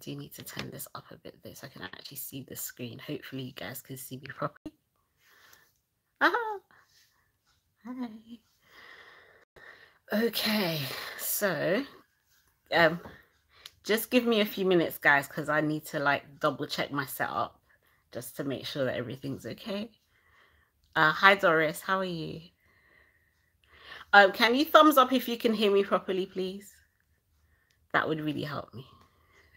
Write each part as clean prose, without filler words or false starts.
do need to turn this up a bit though so I can actually see the screen. Hopefully you guys can see me properly. Ah! Hi. Okay, so just give me a few minutes, guys, because I need to like double check my setup just to make sure that everything's okay. Hi Doris, how are you? Can you thumbs up if you can hear me properly, please? That would really help me.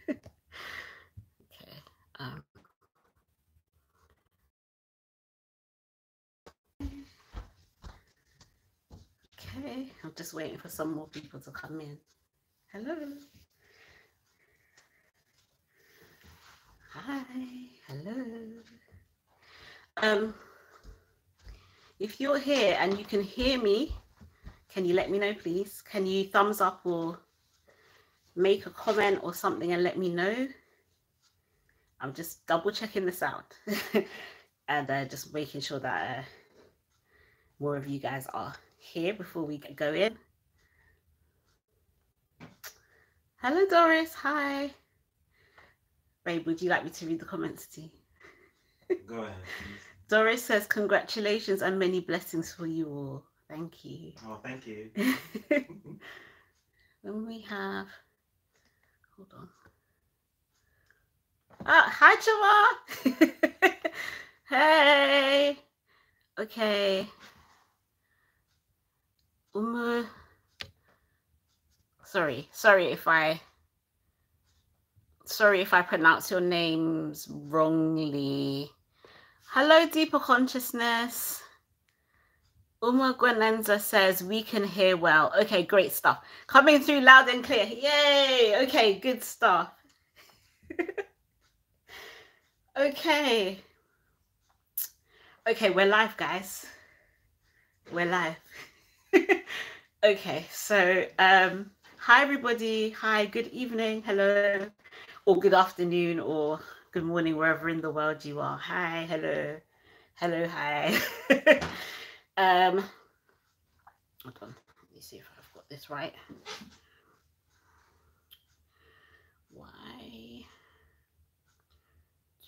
Okay. Okay, I'm just waiting for some more people to come in. Hello. Hi. Hello. If you're here and you can hear me, can you let me know, please? Can you thumbs up or make a comment or something and let me know? I'm just double checking this out and just making sure that more of you guys are here before we go in. Hello Doris, hi. Babe, would you like me to read the comments to you? Go ahead, please. Doris says, congratulations and many blessings for you all. Thank you. Oh, thank you. Then we have, hold on. Ah, hi, Chuma. Hey. Okay. Sorry if I pronounce your names wrongly. Hello, Deeper Consciousness. Uma Gwenenza says, we can hear well. Okay, great stuff. Coming through loud and clear. Yay! Okay, good stuff. Okay. Okay, we're live, guys. We're live. Okay, so hi, everybody. Hi, good evening. Hello. Or good afternoon or good morning, wherever in the world you are. Hi, hello. Hello, hi. Hold on, let me see if I've got this right. Why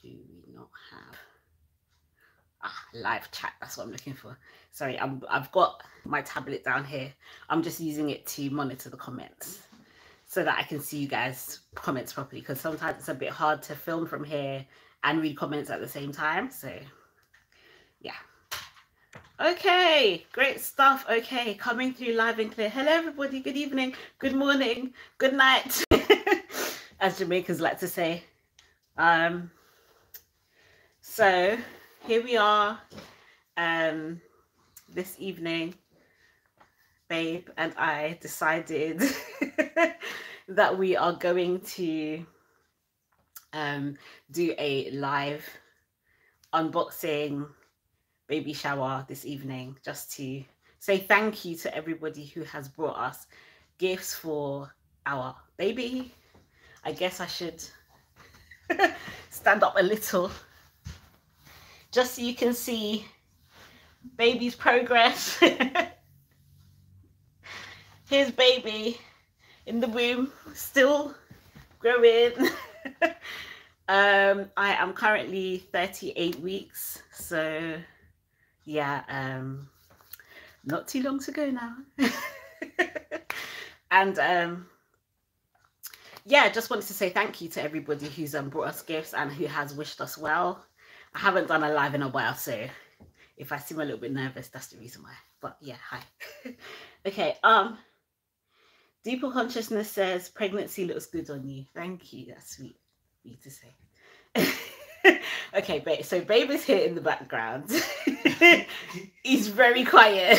do we not have live chat? That's what I'm looking for. Sorry, I've got my tablet down here. I'm just using it to monitor the comments so that I can see you guys' comments properly, because sometimes it's a bit hard to film from here and read comments at the same time. So yeah. Okay, great stuff. Okay, coming through live and clear. Hello everybody, good evening, good morning, good night, as Jamaicans like to say. So here we are this evening. Babe and I decided that we are going to do a live unboxing baby shower this evening, just to say thank you to everybody who has brought us gifts for our baby. I guess I should stand up a little just so you can see baby's progress. Here's baby in the womb, still growing. I am currently 38 weeks, so yeah, not too long to go now. And yeah, just wanted to say thank you to everybody who's brought us gifts and who has wished us well. I haven't done a live in a while, so if I seem a little bit nervous, that's the reason why. But yeah, hi. Okay, Deeper Consciousness says pregnancy looks good on you. Thank you, that's sweet of you to say. Okay, so babe is here in the background. He's very quiet.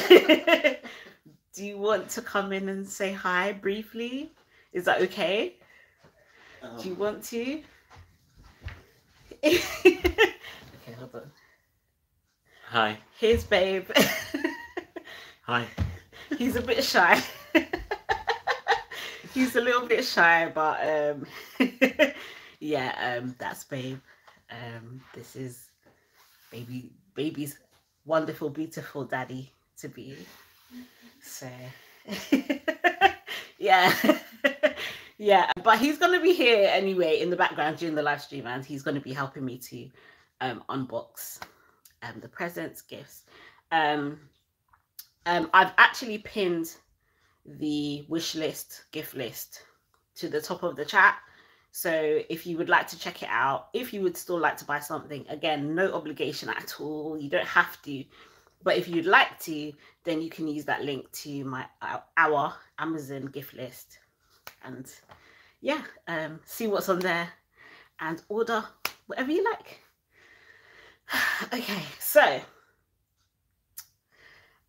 Do you want to come in and say hi briefly? Is that okay? Do you want to? Okay, hold on. Hi. Here's babe. Hi. He's a bit shy. He's a little bit shy, but yeah, that's babe. This is baby's wonderful, beautiful daddy to be. So yeah, Yeah, but he's going to be here anyway in the background during the live stream, and he's going to be helping me to unbox the presents, gifts. I've actually pinned the wish list, gift list to the top of the chat. So if you would like to check it out, if you would still like to buy something, again, no obligation at all. You don't have to. But if you'd like to, then you can use that link to my our Amazon gift list. And yeah, see what's on there and order whatever you like. Okay, so.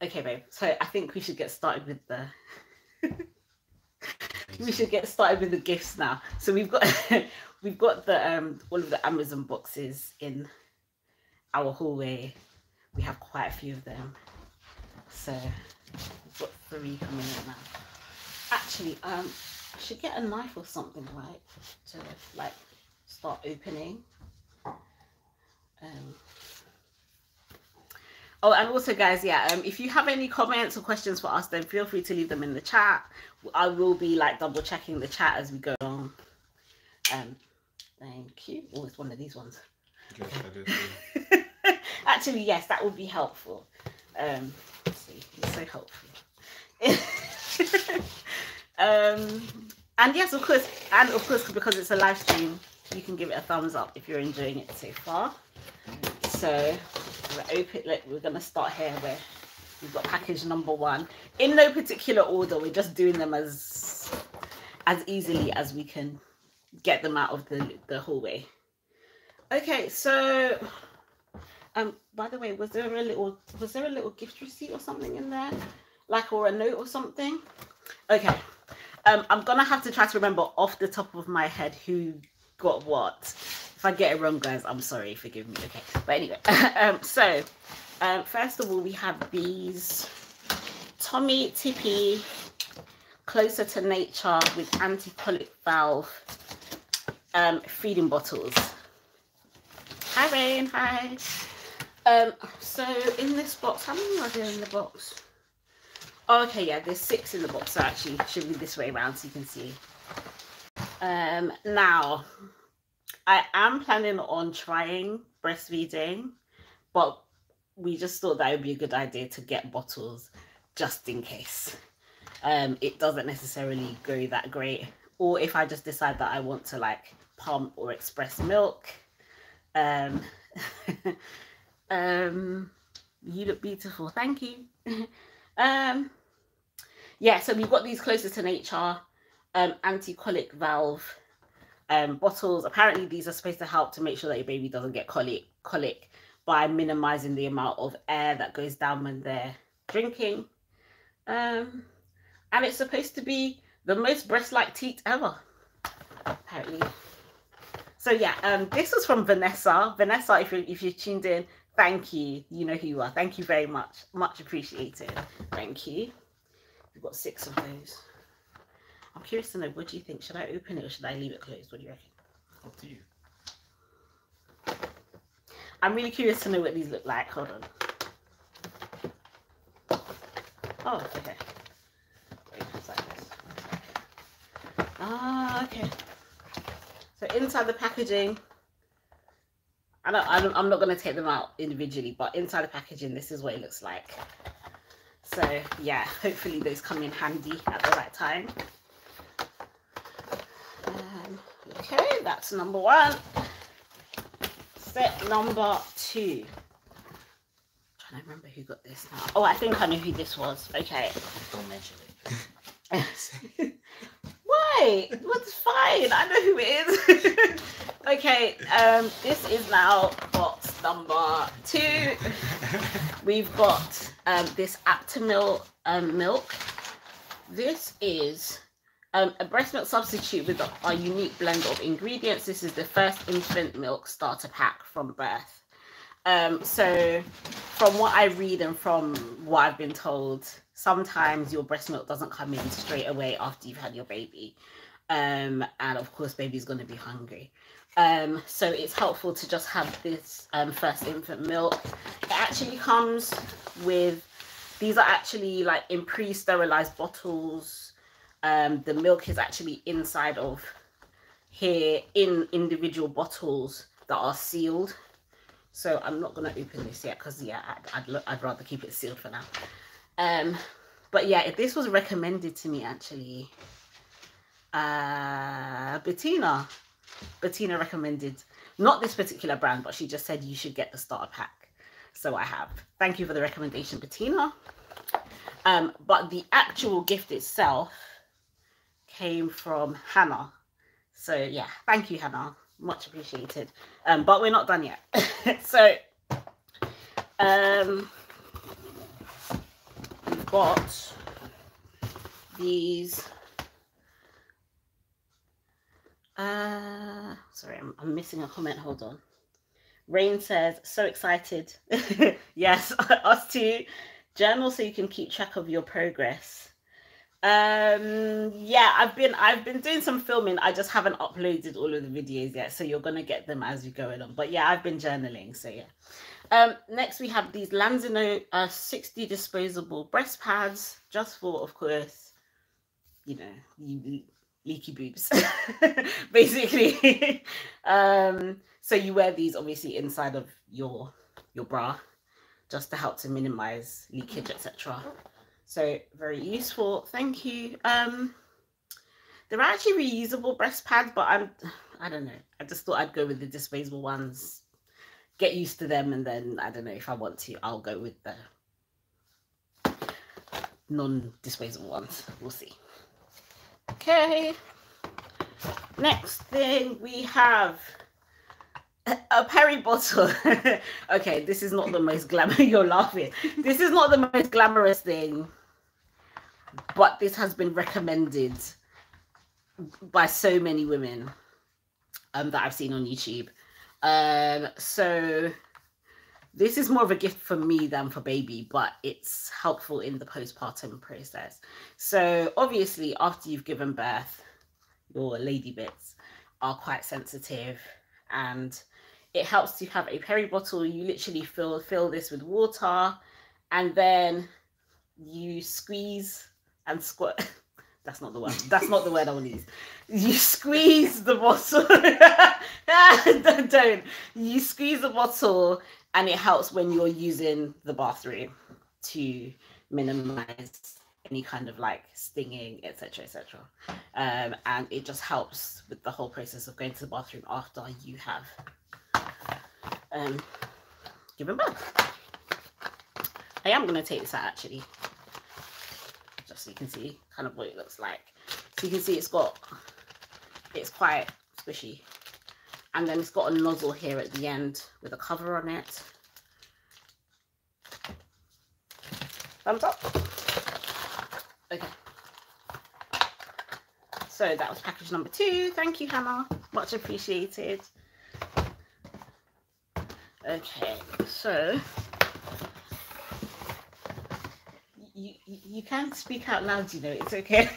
Okay, babe. So I think we should get started with the... We should get started with the gifts now. So we've got the all of the Amazon boxes in our hallway. We have quite a few of them. So we've got 3 coming in now. Actually, I should get a knife or something, right? To like start opening. Oh, and also, guys, yeah, if you have any comments or questions for us, then feel free to leave them in the chat. I will be, like, double-checking the chat as we go on. Thank you. Oh, it's one of these ones. Yes, I did too. Actually, yes, that would be helpful. Let's see. It's so helpful. And, yes, of course, because it's a live stream, you can give it a thumbs up if you're enjoying it so far. So... we're gonna start here where we've got package number 1 in no particular order. We're just doing them as easily as we can get them out of the hallway. Okay, so by the way, was there a little gift receipt or something in there, like, or a note or something? Okay, I'm gonna have to try to remember off the top of my head who got what. If I get it wrong, guys, I'm sorry, forgive me. Okay, but anyway, so first of all, we have these Tommee Tippee Closer to Nature with anti-colic valve feeding bottles. Hi, Rain. Hi. So in this box, how many are there in the box? Oh, okay, yeah, there's 6 in the box. So actually, it should be this way around so you can see. Now, I am planning on trying breastfeeding, but we just thought that would be a good idea to get bottles just in case. It doesn't necessarily go that great. Or if I just decide that I want to like pump or express milk. You look beautiful. Thank you. Yeah, so we've got these Closer to Nature anti-colic valve bottles. Apparently these are supposed to help to make sure that your baby doesn't get colic by minimizing the amount of air that goes down when they're drinking, and it's supposed to be the most breast-like teat ever, apparently. So yeah, this was from Vanessa. If you tuned in, thank you. You know who you are. Thank you very much, much appreciated. Thank you. We've got 6 of those. I'm curious to know, what do you think? Should I open it or should I leave it closed? What do you reckon? Up to you. I'm really curious to know what these look like. Hold on. Oh, okay. Ah, okay. So inside the packaging, I'm not going to take them out individually, but inside the packaging, this is what it looks like. So yeah, hopefully those come in handy at the right time. Okay, that's number 1. Set number 2. I'm trying to remember who got this now. Oh, I think I know who this was. Okay. Don't mention it. Why? What's fine? I know who it is. Okay, this is now box number 2. We've got this Aptamil milk. This is... a breast milk substitute with our unique blend of ingredients. This is the first infant milk starter pack from birth. So from what I read and from what I've been told, sometimes your breast milk doesn't come in straight away after you've had your baby. And of course, baby's going to be hungry. So it's helpful to just have this first infant milk. It actually comes with, these are actually like in pre-sterilized bottles. The milk is actually inside of here in individual bottles that are sealed. So I'm not going to open this yet because, yeah, I'd rather keep it sealed for now. But, yeah, this was recommended to me, actually. Bettina recommended, not this particular brand, but she just said you should get the starter pack. So I have. Thank you for the recommendation, Bettina. But the actual gift itself came from Hannah. So, yeah, thank you, Hannah. Much appreciated. But we're not done yet. So, we've got these. Sorry, I'm missing a comment. Hold on. Rain says, so excited. Yes, us too. Journal so you can keep track of your progress. Yeah, I've been doing some filming. I just haven't uploaded all of the videos yet, so you're gonna get them as we go along. But yeah, I've been journaling, so yeah. Next we have these Lansinoh 60 disposable breast pads, just for, of course, you know, you leaky boobs basically. So you wear these obviously inside of your bra, just to help to minimize leakage, etc. So very useful, thank you. They're actually reusable breast pads, but I don't know, I just thought I'd go with the disposable ones, get used to them, and then I don't know, if I want to, I'll go with the non-disposable ones, we'll see. Okay, next thing we have a Perry bottle. Okay, this is not the most glamorous, you're laughing. This is not the most glamorous thing, but this has been recommended by so many women that I've seen on YouTube. So this is more of a gift for me than for baby, but it's helpful in the postpartum process. So obviously after you've given birth, your lady bits are quite sensitive, and it helps to have a Perry bottle. You literally fill this with water, and then you squeeze and squirt. That's not the word. That's not the word I will use. You squeeze the bottle. Don't. You squeeze the bottle, and it helps when you're using the bathroom to minimize any kind of like stinging, etc., etc. And it just helps with the whole process of going to the bathroom after you have given birth. I am gonna take this out actually, just so you can see kind of what it looks like. So you can see it's quite squishy, and then it's got a nozzle here at the end with a cover on it. Thumbs up. Okay, so that was package number 2. Thank you, Hannah, much appreciated. Okay, so you can speak out loud, you know, it's okay.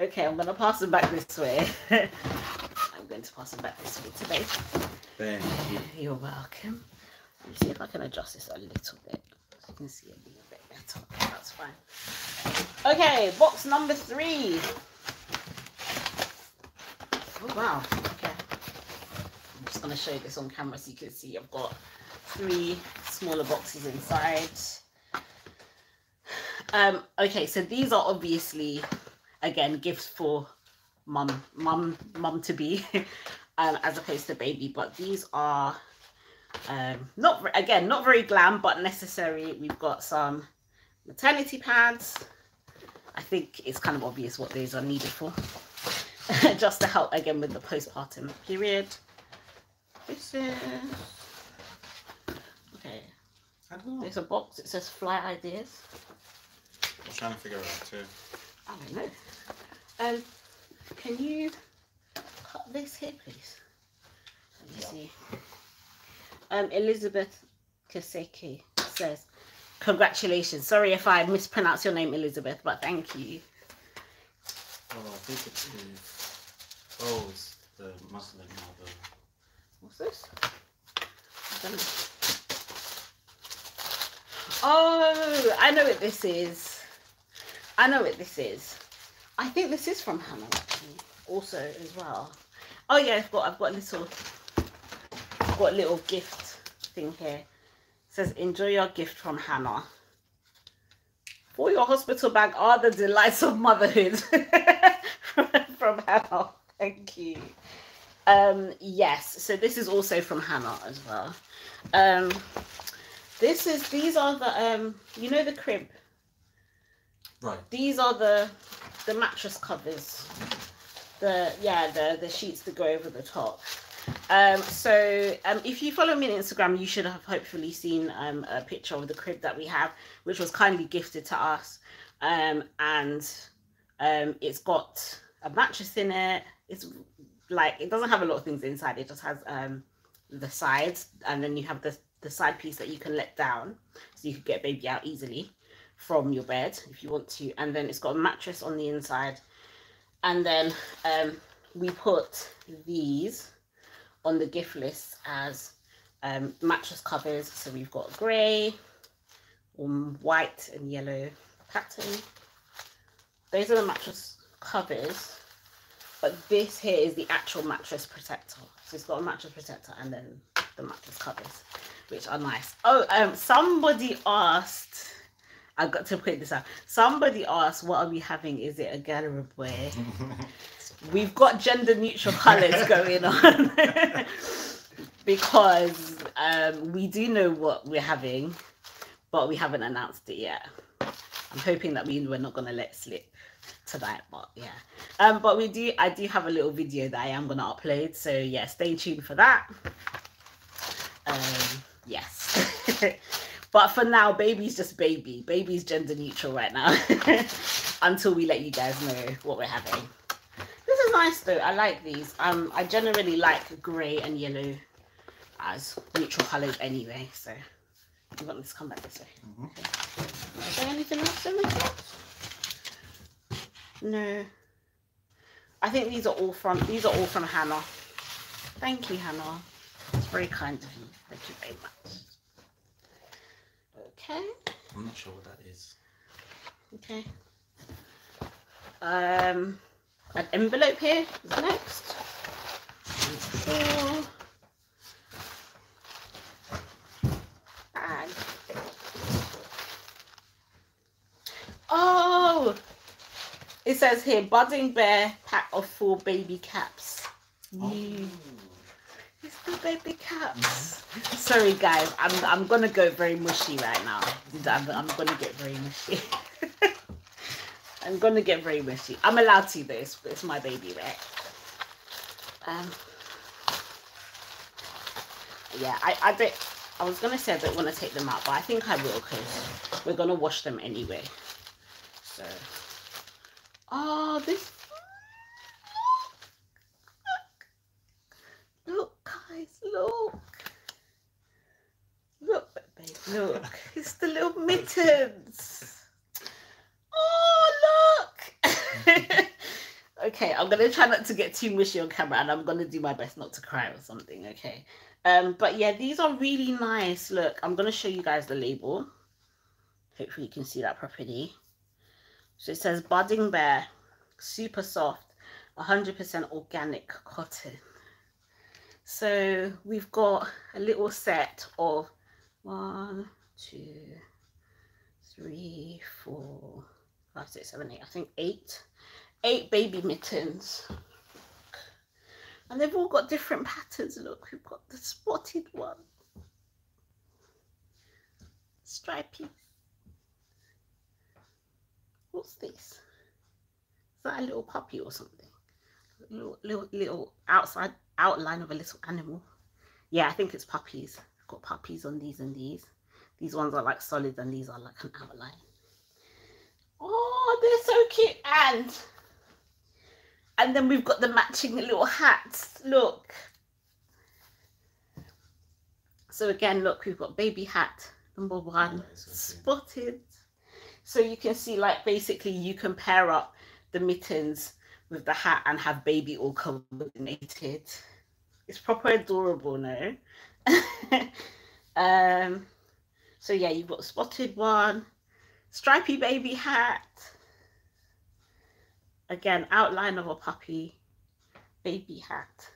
Okay, I'm gonna pass them back this way. I'm going to pass them back this way today. Thank you. You're welcome. Let me see if I can adjust this a little bit. You can see a little bit better. That's fine. Okay, box number 3. Oh wow. Okay. I'm just gonna show this on camera so you can see I've got 3 smaller boxes inside. Okay, so these are obviously again gifts for mum to be, as opposed to baby, but these are not very glam but necessary. We've got some maternity pads. I think it's kind of obvious what these are needed for. Just to help again with the postpartum period. This is okay. I don't know. There's a box that says fly ideas. I'm trying to figure it out too. I don't know. Can you cut this here, please? Let me see. Elizabeth Kaseki says, congratulations. Sorry if I mispronounce your name, Elizabeth, but thank you. Oh, I think it's the Muslim mother. What's this? I don't know. Oh, I know what this is. I know what this is. I think this is from Hannah actually, also as well. Oh yeah, I've got a little gift thing here. It says enjoy your gift from Hannah. For your hospital bag are the delights of motherhood. From Hannah. Thank you. Yes, so this is also from Hannah as well. These are the you know the crib? Right. These are the mattress covers. The sheets that go over the top. So if you follow me on Instagram, you should have hopefully seen a picture of the crib that we have, which was kindly gifted to us. And it's got a mattress in it. It's like, it doesn't have a lot of things inside. It just has the sides, and then you have the side piece that you can let down so you can get baby out easily from your bed if you want to. And then it's got a mattress on the inside. And then we put these on the gift list as mattress covers. So we've got grey, white and yellow pattern. Those are the mattress covers, but this here is the actual mattress protector. So it's got a mattress protector and then the mattress covers, which are nice. Oh, somebody asked, I've got to point this out. Somebody asked, what are we having? Is it a girl or a boy? We've got gender neutral colours going on because we do know what we're having, but we haven't announced it yet. I'm hoping that we're not going to let slip tonight, but yeah. But I do have a little video that I am going to upload, so yeah, stay tuned for that. Yes. But for now, baby's just baby. Baby's gender neutral right now until we let you guys know what we're having. This is nice though. I like these. I generally like grey and yellow as neutral colours anyway. So you want this to come back this way. Mm-hmm. Okay. Is there anything else in there? No. I think these are all from Hannah. Thank you, Hannah. It's very kind of you. Thank you very much. Okay. I'm not sure what that is. Okay. An envelope here is next. Oh. Bag. Oh! It says here, Budding Bear, pack of 4 baby caps. Oh. Mm. It's the baby caps. Sorry guys, I'm gonna go very mushy right now. I'm gonna get very mushy. I'm gonna get very mushy. I'm allowed to do this, but it's my baby, right? Yeah, I was gonna say I don't wanna take them out, but I think I will because we're gonna wash them anyway. So oh, this Look, it's the little mittens. Oh, look. Okay, I'm going to try not to get too mushy on camera and I'm going to do my best not to cry or something, okay? But yeah, these are really nice. Look, I'm going to show you guys the label. Hopefully you can see that properly. So it says Budding Bear, super soft, 100% organic cotton. So we've got a little set of 1, 2, 3, 4, 5, 6, 7, 8. I think 8. 8 baby mittens. And they've all got different patterns. Look, we've got the spotted one. Stripy. What's this? Is that a little puppy or something? Little outside outline of a little animal. Yeah, I think it's puppies. Got puppies on these and these. These ones are like solid and these are like an outline. Oh, they're so cute. And then we've got the matching little hats. Look. So again, look, we've got baby hat number 1, spotted. So you can see like basically you can pair up the mittens with the hat and have baby all coordinated. It's proper adorable, no? So yeah, you've got spotted one, stripy baby hat, again outline of a puppy, baby hat,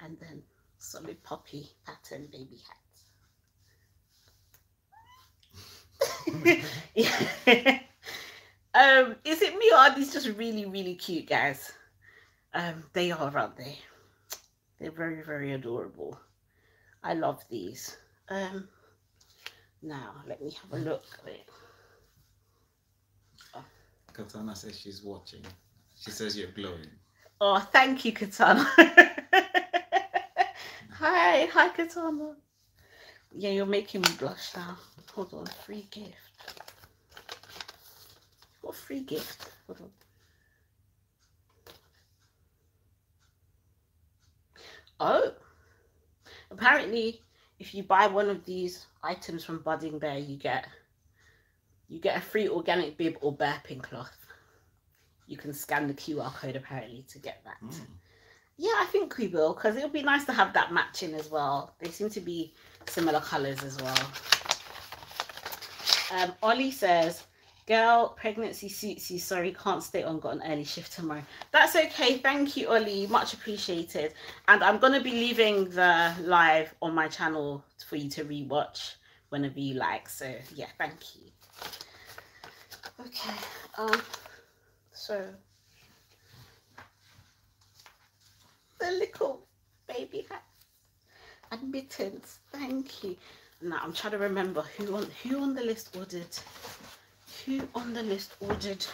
and then solid puppy pattern baby hat. Yeah. Is it me or are these just really cute, guys? They are, aren't they? They're very adorable. I love these. Now let me have a look at it. Oh. Katana says she's watching. She says you're glowing. Oh, thank you, Katana. hi Katana. Yeah, you're making me blush now. Hold on, free gift. What free gift? Hold on. Oh, apparently if you buy one of these items from Budding Bear, you get a free organic bib or burping cloth. You can scan the QR code apparently to get that. Mm. Yeah, I think we will, because it'll be nice to have that matching as well. They seem to be similar colors as well. Ollie says, girl, pregnancy suits you. Sorry, can't stay on. Got an early shift tomorrow. That's okay. Thank you, Ollie. Much appreciated. And I'm going to be leaving the live on my channel for you to rewatch whenever you like. So, yeah, thank you. Okay. So, the little baby hat and mittens. Thank you. Now, I'm trying to remember who on the list ordered... Who on the list ordered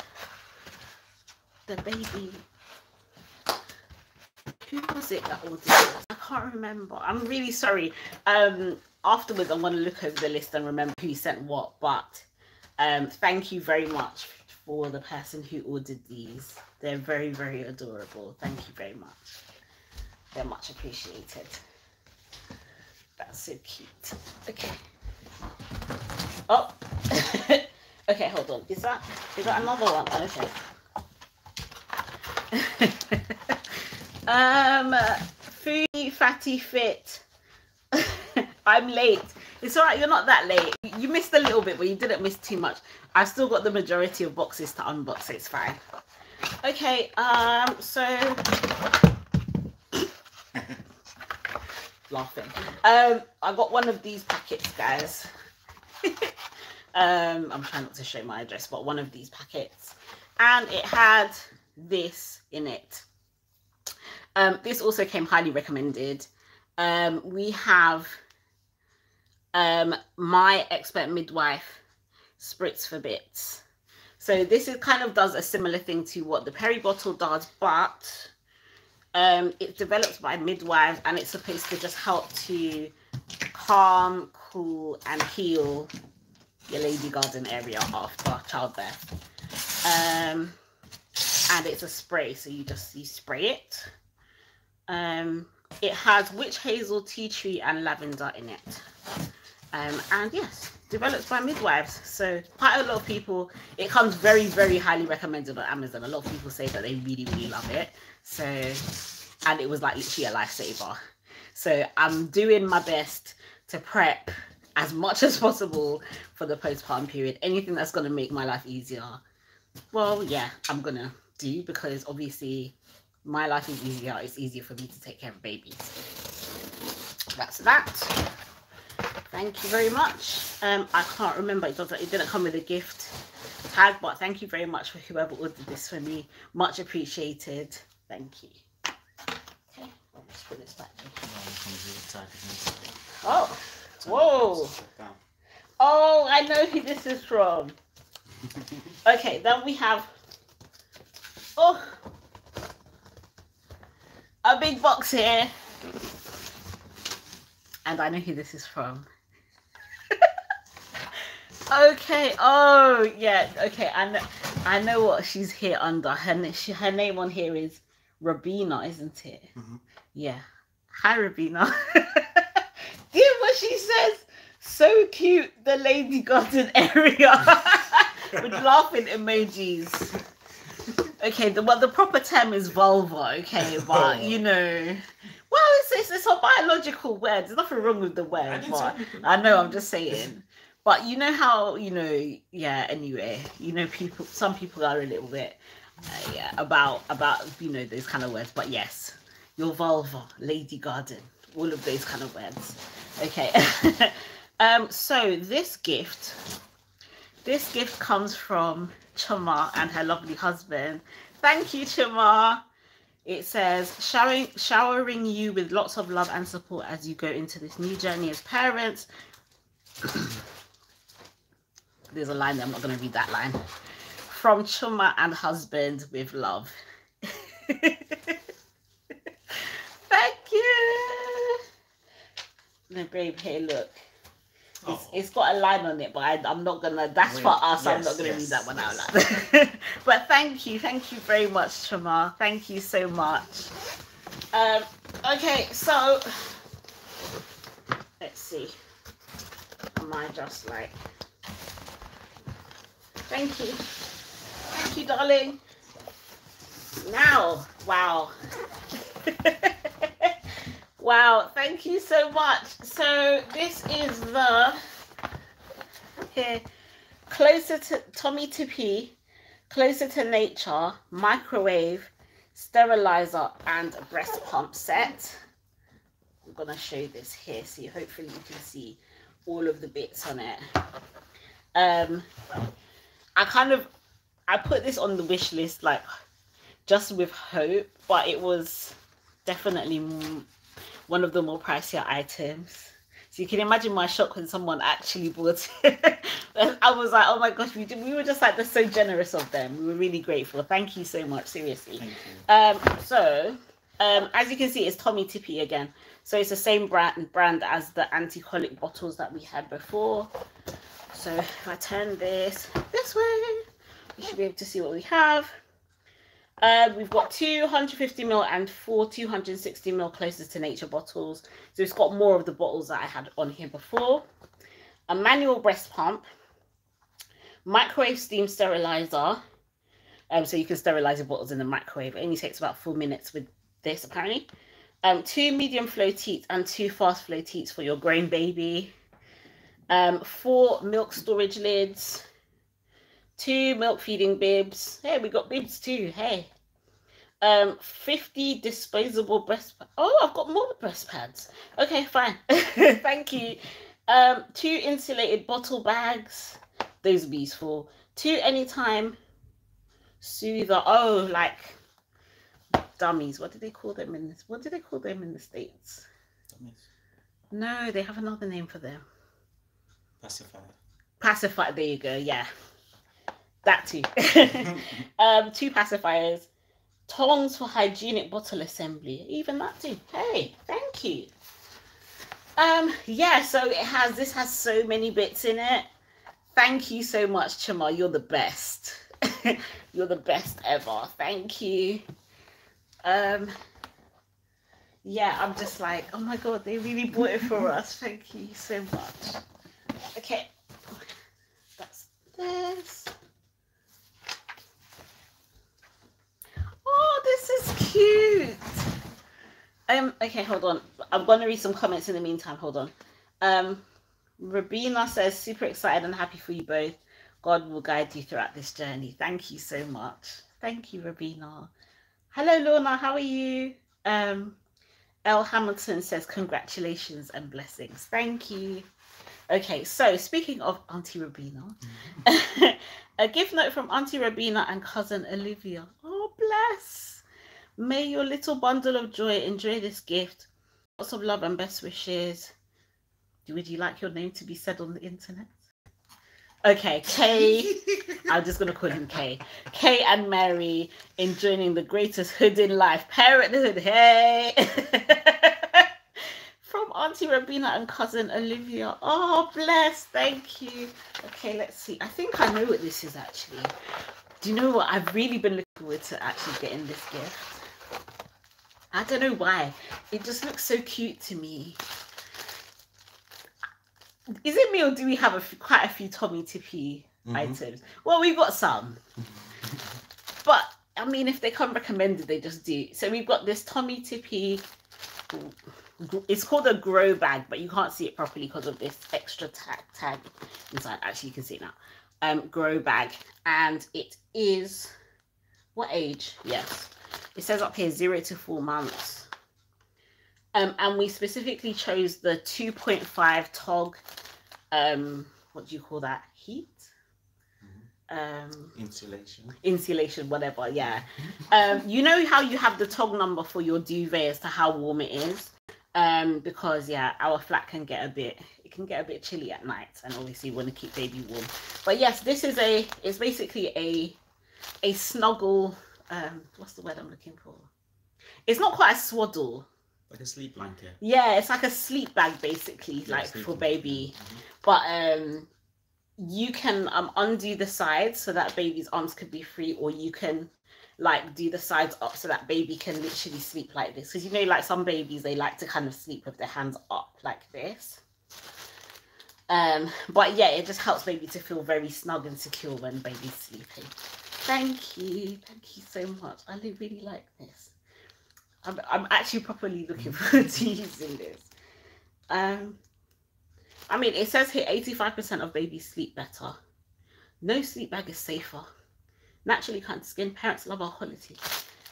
the baby? Who was it that ordered it? I can't remember. I'm really sorry. Afterwards, I'm going to look over the list and remember who sent what. But thank you very much for the person who ordered these. They're very adorable. Thank you very much. They're much appreciated. That's so cute. Okay. Oh. Okay, hold on. Is that another one? Okay. Foodie, fatty, fit. I'm late. It's all right. You're not that late. You missed a little bit, but you didn't miss too much. I've still got the majority of boxes to unbox. It's fine. Okay. Laughing. I got one of these packets, guys. I'm trying not to show my address, but one of these packets, and it had this in it. This also came highly recommended. We have My Expert Midwife Spritz for Bits. So this is kind of does a similar thing to what the Peri Bottle does, but it's developed by midwives, and it's supposed to just help to calm, cool, and heal your lady garden area after childbirth. And it's a spray, so you spray it. It has witch hazel, tea tree, and lavender in it. And yes, developed by midwives, so quite a lot of people. It comes very highly recommended on Amazon. A lot of people say that they really love it. So, and it was like literally a lifesaver. So I'm doing my best to prep as much as possible for the postpartum period. Anything that's going to make my life easier, well, yeah, I'm going to do, because obviously my life is easier. It's easier for me to take care of babies. That's that. Thank you very much. I can't remember. It didn't come with a gift tag, but thank you very much for whoever ordered this for me. Much appreciated. Thank you. Okay, I'll just put this back in. Oh. Whoa. Oh, I know who this is from. Okay, then we have a big box here, and I know who this is from. Okay. Oh yeah, okay, I know what she's here under. Her name on here is Rabina, isn't it? Mm-hmm. Yeah, hi Rabina. She says, so cute, the lady garden area. With laughing emojis. Okay, the proper term is vulva, okay, but you know, Well, it's a biological word. There's nothing wrong with the word. I know, I'm just saying. But you know how, you know, yeah, anyway, you know, people, some people are a little bit, yeah, about, you know, those kind of words. But yes, your vulva, lady garden, all of those kind of words. Okay. So this gift comes from Chuma and her lovely husband. Thank you, Chuma. It says, showering you with lots of love and support as you go into this new journey as parents. There's a line there, I'm not going to read that line. From Chuma and husband with love. Thank you. The grave hair, look. It's got a line on it, but I'm not going to, that's for us, yes, I'm not going to read that one out loud. But thank you very much, Chuma. Thank you so much. Okay, so, let's see. Am I just like... Thank you. Thank you, darling. Now, wow. Wow, thank you so much. So this is the... Here. Closer to... Tommee Tippee. Closer to Nature. Microwave. Sterilizer and breast pump set. I'm going to show this here. So hopefully you can see all of the bits on it. I put this on the wish list, like, just with hope, but it was definitely one of the more pricier items. So you can imagine my shock when someone actually bought it. I was like, oh my gosh, we were just like, they're so generous of them. We were really grateful. Thank you so much, seriously. So as you can see, it's Tommee Tippee again. So it's the same brand as the anti-colic bottles that we had before. So if I turn this way, you should be able to see what we have. We've got 250ml and four 260ml Closer to Nature bottles. So it's got more of the bottles that I had on here before. A manual breast pump. Microwave steam sterilizer. So you can sterilize your bottles in the microwave. It only takes about 4 minutes with this, apparently. Two medium flow teats and two fast flow teats for your grown baby. Four milk storage lids. Two milk feeding bibs. Hey, we got bibs too. Hey. 50 disposable breast pads. Oh, I've got more breast pads. Okay, fine. Thank you. Two insulated bottle bags. Those would be useful. Two anytime soother. Oh, like... dummies. What do they call them in this? What do they call them in the States? Dummies. No, they have another name for them. Pacifier. Pacifier. There you go. Yeah, that too. Two pacifiers, tongs for hygienic bottle assembly. Even that too. Hey, thank you. Yeah. So it has. This has so many bits in it. Thank you so much, Chuma. You're the best. You're the best ever. Thank you. Yeah, I'm just like, oh my god, they really bought it for us. Thank you so much. Okay, that's this. Oh, this is cute. Okay, hold on, I'm gonna read some comments in the meantime. Hold on. Rabina says, super excited and happy for you both. God will guide you throughout this journey. Thank you so much. Thank you, Rabina. Hello, Lorna, how are you? L. Hamilton says, congratulations and blessings. Thank you. Okay, so speaking of Auntie Rabina, a gift note from Auntie Rabina and Cousin Olivia. Oh, bless. May your little bundle of joy enjoy this gift. Lots of love and best wishes. Would you like your name to be said on the internet? Okay, Kay, I'm just going to call him Kay. Kay and Mary, enjoying the greatest hood in life, parenthood, hey! From Auntie Rabina and Cousin Olivia. Oh, bless, thank you. Okay, let's see. I think I know what this is, actually. Do you know what? I've really been looking forward to actually getting this gift. I don't know why. It just looks so cute to me. Is it me or do we have quite a few Tommee Tippee items? Well, we've got some. But, I mean, if they come recommended, they just do. So we've got this Tommee Tippee It's called a grow bag, but you can't see it properly because of this extra tag inside. Actually, you can see it now. Grow bag, and it is what age? Yes, it says up here 0 to 4 months. And we specifically chose the 2.5 tog. What do you call that? Heat. Insulation, whatever, yeah. You know how you have the tog number for your duvet as to how warm it is, because yeah, our flat can get a bit chilly at night, and obviously you want to keep baby warm. But yes, this is it's basically a snuggle. What's the word I'm looking for? It's not quite a swaddle, like a sleep blanket. Yeah, it's like a sleep bag basically, yeah, like for baby. Mm-hmm. But you can undo the sides so that baby's arms could be free, or you can like do the sides up so that baby can literally sleep like this, because you know, like some babies, they like to kind of sleep with their hands up like this. But yeah, it just helps baby to feel very snug and secure when baby's sleeping. Thank you so much. I really like this. I'm actually properly looking forward to using this. I mean, it says here 85% of babies sleep better. No sleep bag is safer. Naturally kind skin. Parents love our quality.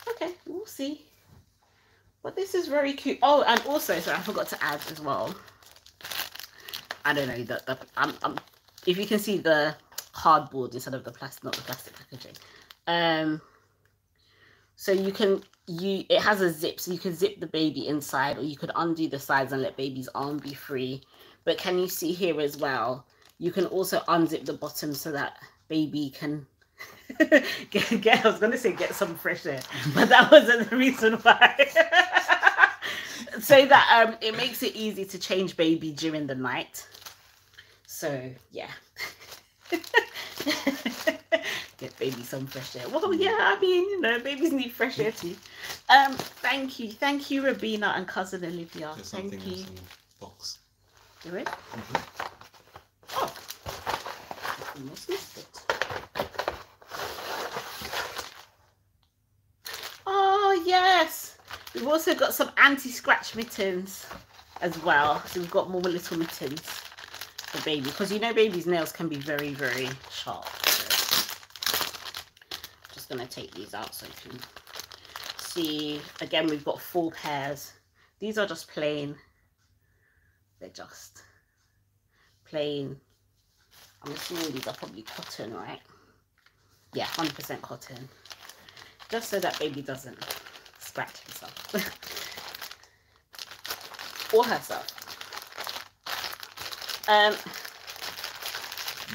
Okay, we'll see. But this is very cute. Oh, and also, sorry, I forgot to add as well. I don't know that if you can see the cardboard instead of the plastic, not the plastic packaging. So you can it has a zip, so you can zip the baby inside, or you could undo the sides and let baby's arm be free. But can you see here as well? You can also unzip the bottom so that baby can I was going to say get some fresh air, but that wasn't the reason why. So that it makes it easy to change baby during the night. So yeah, get baby some fresh air. Well, yeah, I mean, you know, babies need fresh air too. Thank you, Rabina and cousin Olivia. There's thank you. Box. Do it. Mm-hmm. Oh, I almost missed it. Oh yes, we've also got some anti-scratch mittens as well. So we've got more little mittens for baby, because you know baby's nails can be very, very sharp. So I'm just gonna take these out so you can see. Again, we've got 4 pairs. These are just plain. They're just plain. I'm assuming these are probably cotton, right? Yeah, 100% cotton. Just so that baby doesn't scratch himself or herself.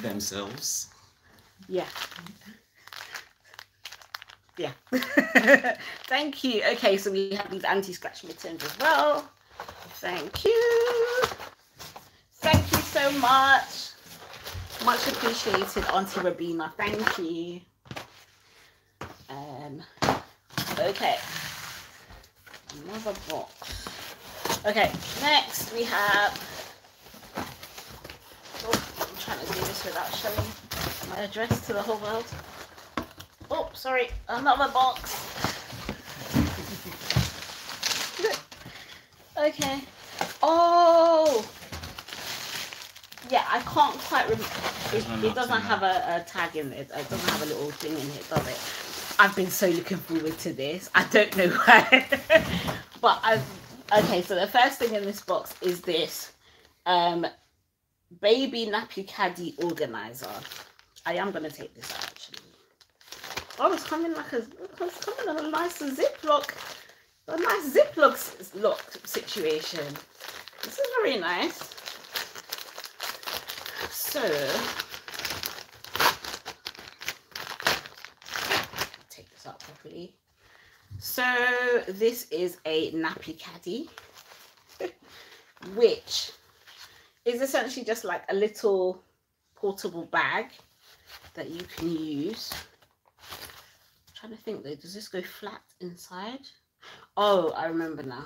Themselves. Yeah. Yeah. Thank you. Okay, so we have these anti-scratch mittens as well. Thank you. Thank you so much. Much appreciated, Auntie Rabina. Thank you. Okay. Another box. Okay, next we have... Oh, I'm trying to do this without showing my address to the whole world. Oh, sorry. Another box. Okay. Oh! Yeah, I can't quite remember. It doesn't have a tag in it. It doesn't have a little thing in it, does it? I've been so looking forward to this. I don't know why. But okay, so the first thing in this box is this baby nappy caddy organizer. I am going to take this out, actually. Oh, it's coming in a nice Ziploc. A nice Ziploc lock situation. This is very nice. So, take this out properly. So, this is a nappy caddy, which is essentially just like a little portable bag that you can use. I'm trying to think though, does this go flat inside? Oh, I remember now.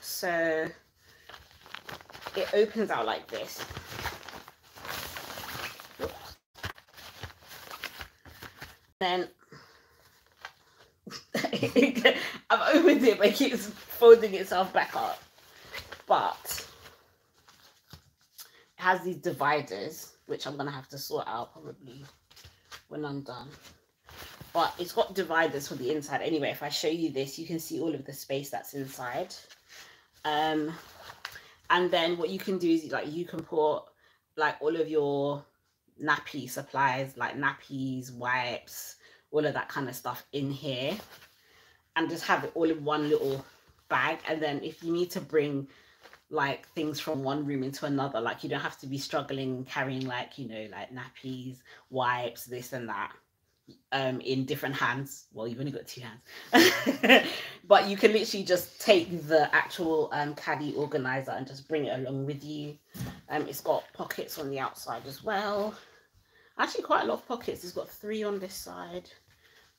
So it opens out like this. Then I've opened it, but it keeps folding itself back up. But it has these dividers, which I'm going to have to sort out probably when I'm done. But it's got dividers for the inside. Anyway, if I show you this, you can see all of the space that's inside. And then what you can do is, like, you can put, like, all of your nappy supplies, like nappies, wipes, all of that kind of stuff in here, and just have it all in one little bag. And then if you need to bring, like, things from one room into another, like, you don't have to be struggling carrying, like, you know, like nappies, wipes, this and that, in different hands. Well, you've only got 2 hands. But you can literally just take the actual caddy organizer and just bring it along with you. It's got pockets on the outside as well. Actually, quite a lot of pockets. It's got 3 on this side,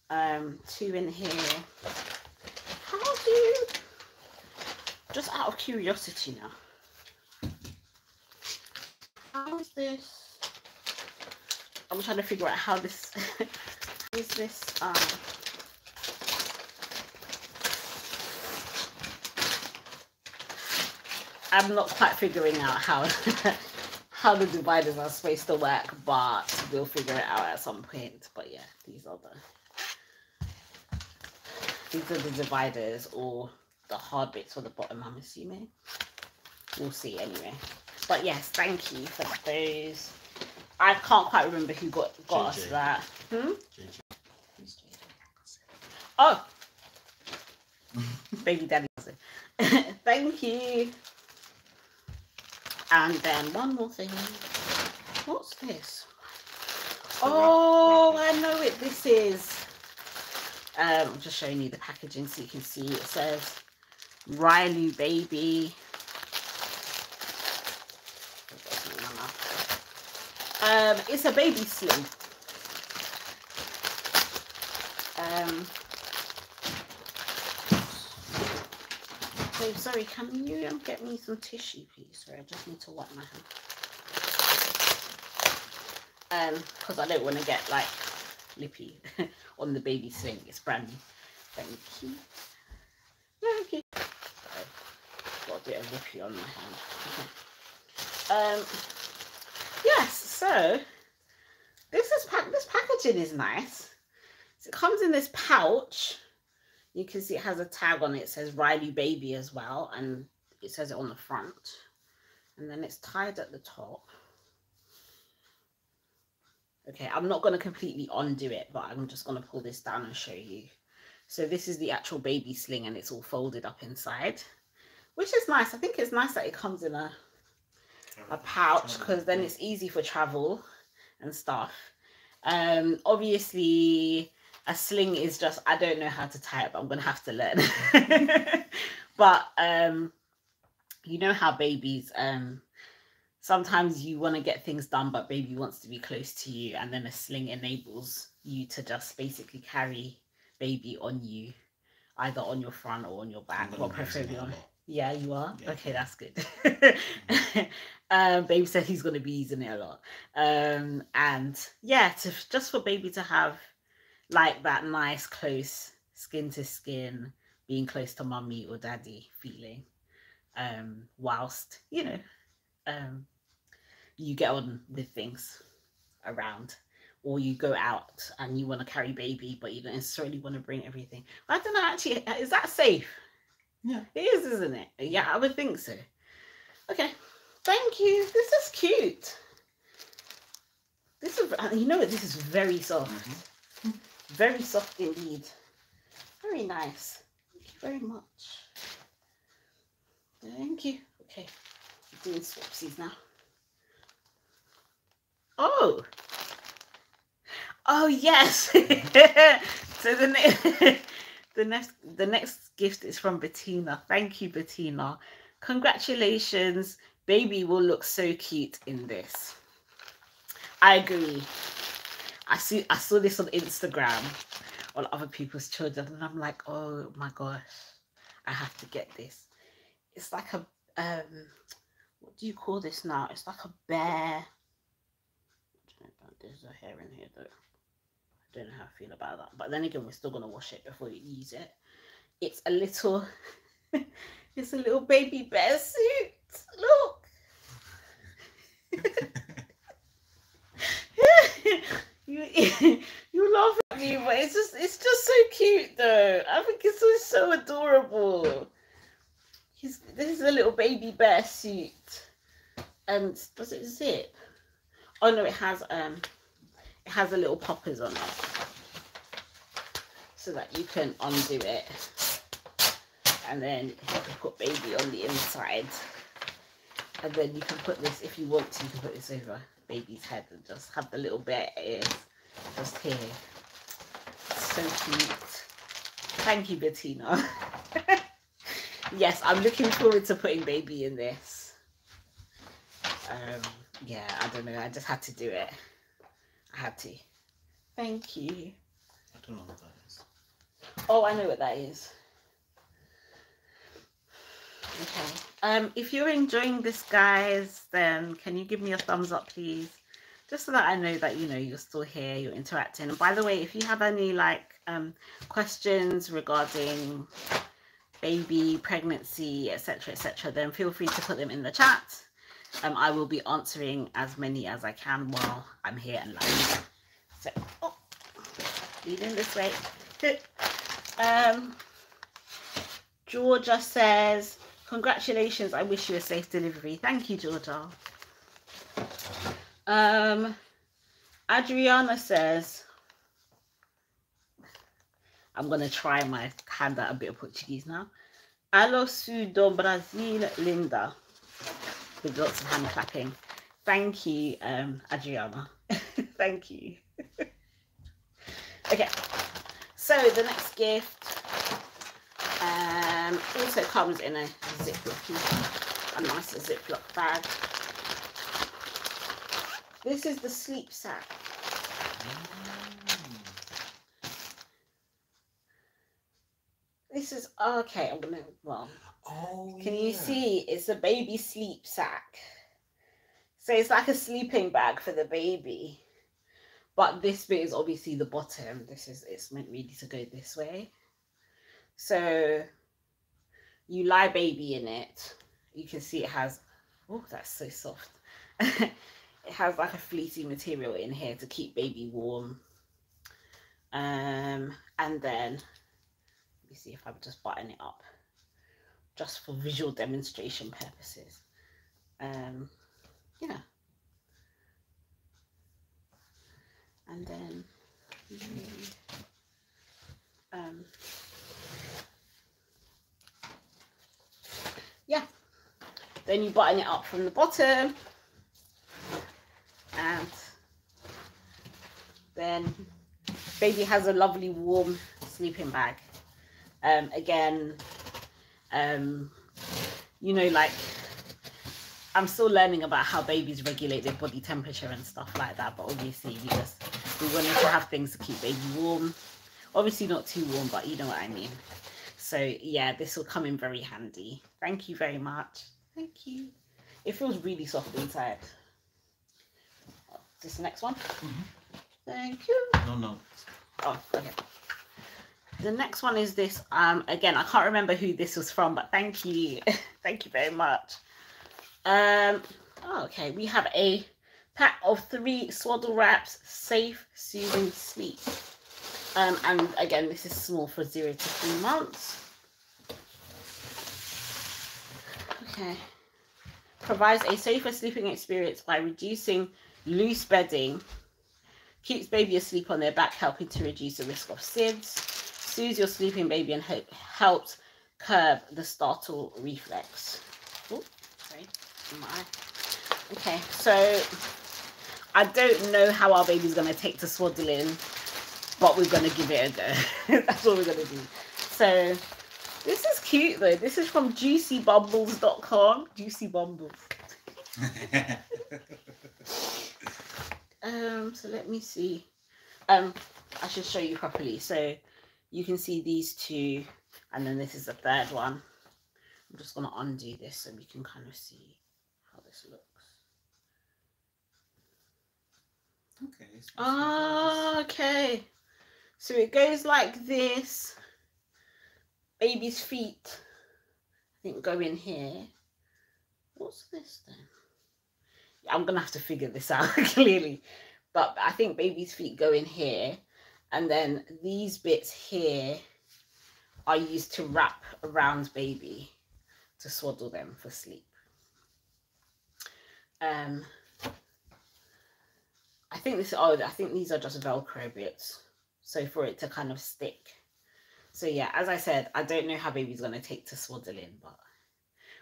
2 in here. How do you, just out of curiosity now, how is this? I'm trying to figure out how this is this I'm not quite figuring out how how the dividers are supposed to work, but we'll figure it out at some point. But yeah, these are the dividers, or the hard bits for the bottom, I'm assuming. We'll see anyway. But yes, thank you for those. I can't quite remember who got us that. Oh, baby daddy. Thank you. And then one more thing. What's this? Oh, I know it. This is. I'm just showing you the packaging so you can see. It says Riley Baby. It's a baby sling. So sorry, can you get me some tissue, please? Sorry, I just need to wipe my hand. Because I don't want to get, like, lippy on the baby sling. It's brand new. Thank you. Thank you. Sorry, got a bit of lippy on my hand. Yes. So this packaging is nice. So it comes in this pouch. You can see it has a tag on it. It says Riley Baby as well, and it says it on the front. And then it's tied at the top. Okay, I'm not going to completely undo it, but I'm just going to pull this down and show you. So this is the actual baby sling, and it's all folded up inside, which is nice. I think it's nice that it comes in a pouch, because then it's easy for travel and stuff. Obviously a sling is just, I don't know how to tie it, but I'm gonna have to learn. But you know how babies, sometimes you want to get things done but baby wants to be close to you, and then a sling enables you to just basically carry baby on you, either on your front or on your back, or preferably on. Yeah, you are? Yeah. Okay, that's good. Baby said he's going to be using it a lot. And yeah, just for baby to have, like, that nice, close, skin to skin, being close to mummy or daddy feeling, whilst, you know, you get on with things around, or you go out and you want to carry baby, but you don't necessarily want to bring everything. I don't know, actually, is that safe? Yeah, it is, isn't it? Yeah, I would think so. Okay, thank you. This is cute. This is, you know what, this is very soft. Mm-hmm. Very soft indeed. Very nice. Thank you very much. Thank you. Okay, I'm doing swapsies now. Oh. Oh, yes. So the next gift is from Bettina. Thank you, Bettina. Congratulations. Baby will look so cute in this. I agree. I saw this on Instagram on other people's children, and I'm like, oh my gosh, I have to get this. It's like a what do you call this now? It's like a bear. There's a hair in here though. I don't know how I feel about that. But then again, we're still gonna wash it before you use it. It's a little it's a little baby bear suit. Look. you laugh at me, but it's just so cute though. I think it's so adorable. This is a little baby bear suit. And does it zip? Oh no, it has a little poppers on it so that you can undo it and then you can put baby on the inside, and then you can put this, if you want to, you can put this over baby's head and just have the little bear ears just here. So cute. Thank you, Bettina. Yes, I'm looking forward to putting baby in this. Yeah, I don't know, I just had to do it. I had to. Thank you. I don't know what that is. Oh, I know what that is. Okay. If you're enjoying this, guys, then can you give me a thumbs up, please? Just so that I know that, you know, you're still here, you're interacting. And by the way, if you have any, like, questions regarding baby, pregnancy, etc., then feel free to put them in the chat. I will be answering as many as I can while I'm here and live. So, oh, leading this way. Georgia says, congratulations, I wish you a safe delivery. Thank you, Georgia. Adriana says, I'm going to try my hand at a bit of Portuguese now. Alô sul do Brasil, linda. With lots of hand clapping. Thank you, Adriana. Thank you. Okay, so the next gift also comes in a Ziploc, a nice Ziploc bag. This is the sleep sack. This is okay. I'm gonna, well, oh, can you see? It's a baby sleep sack. So it's like a sleeping bag for the baby, but this bit is obviously the bottom. This is, it's meant really to go this way. So you lie baby in it. You can see it has, oh, that's so soft. It has like a fleecy material in here to keep baby warm. And then let me see if I would just button it up, just for visual demonstration purposes. Yeah. And then, yeah. Then you button it up from the bottom, and then baby has a lovely warm sleeping bag. Again, you know, like, I'm still learning about how babies regulate their body temperature and stuff like that, but obviously we wanted to have things to keep baby warm, obviously not too warm, but you know what I mean. So yeah, this will come in very handy. Thank you very much. Thank you. It feels really soft inside. Is this the next one? Mm-hmm. Thank you. No, oh, okay. The next one is this, again, I can't remember who this was from, but thank you. Thank you very much. Oh, okay, we have a pack of 3 swaddle wraps, safe, soothing sleep. And again, this is small for 0 to 3 months. Okay. Provides a safer sleeping experience by reducing loose bedding. Keeps baby asleep on their back, helping to reduce the risk of SIDS. Soothes your sleeping baby and helps curb the startle reflex. Oh, sorry. Okay, so I don't know how our baby's going to take to swaddling, but we're going to give it a go. That's what we're going to do. So this is cute, though. This is from juicybumbles.com. Juicy Bumbles. So let me see. I should show you properly. So you can see these two, and then this is the third one. I'm just going to undo this so we can kind of see how this looks. Okay. Oh, okay. So it goes like this. Baby's feet, I think, go in here. What's this then? I'm going to have to figure this out clearly. But I think baby's feet go in here. And then these bits here are used to wrap around baby to swaddle them for sleep. I think this, oh, I think these are just Velcro bits. So for it to kind of stick. So yeah, as I said, I don't know how baby's going to take to swaddling, but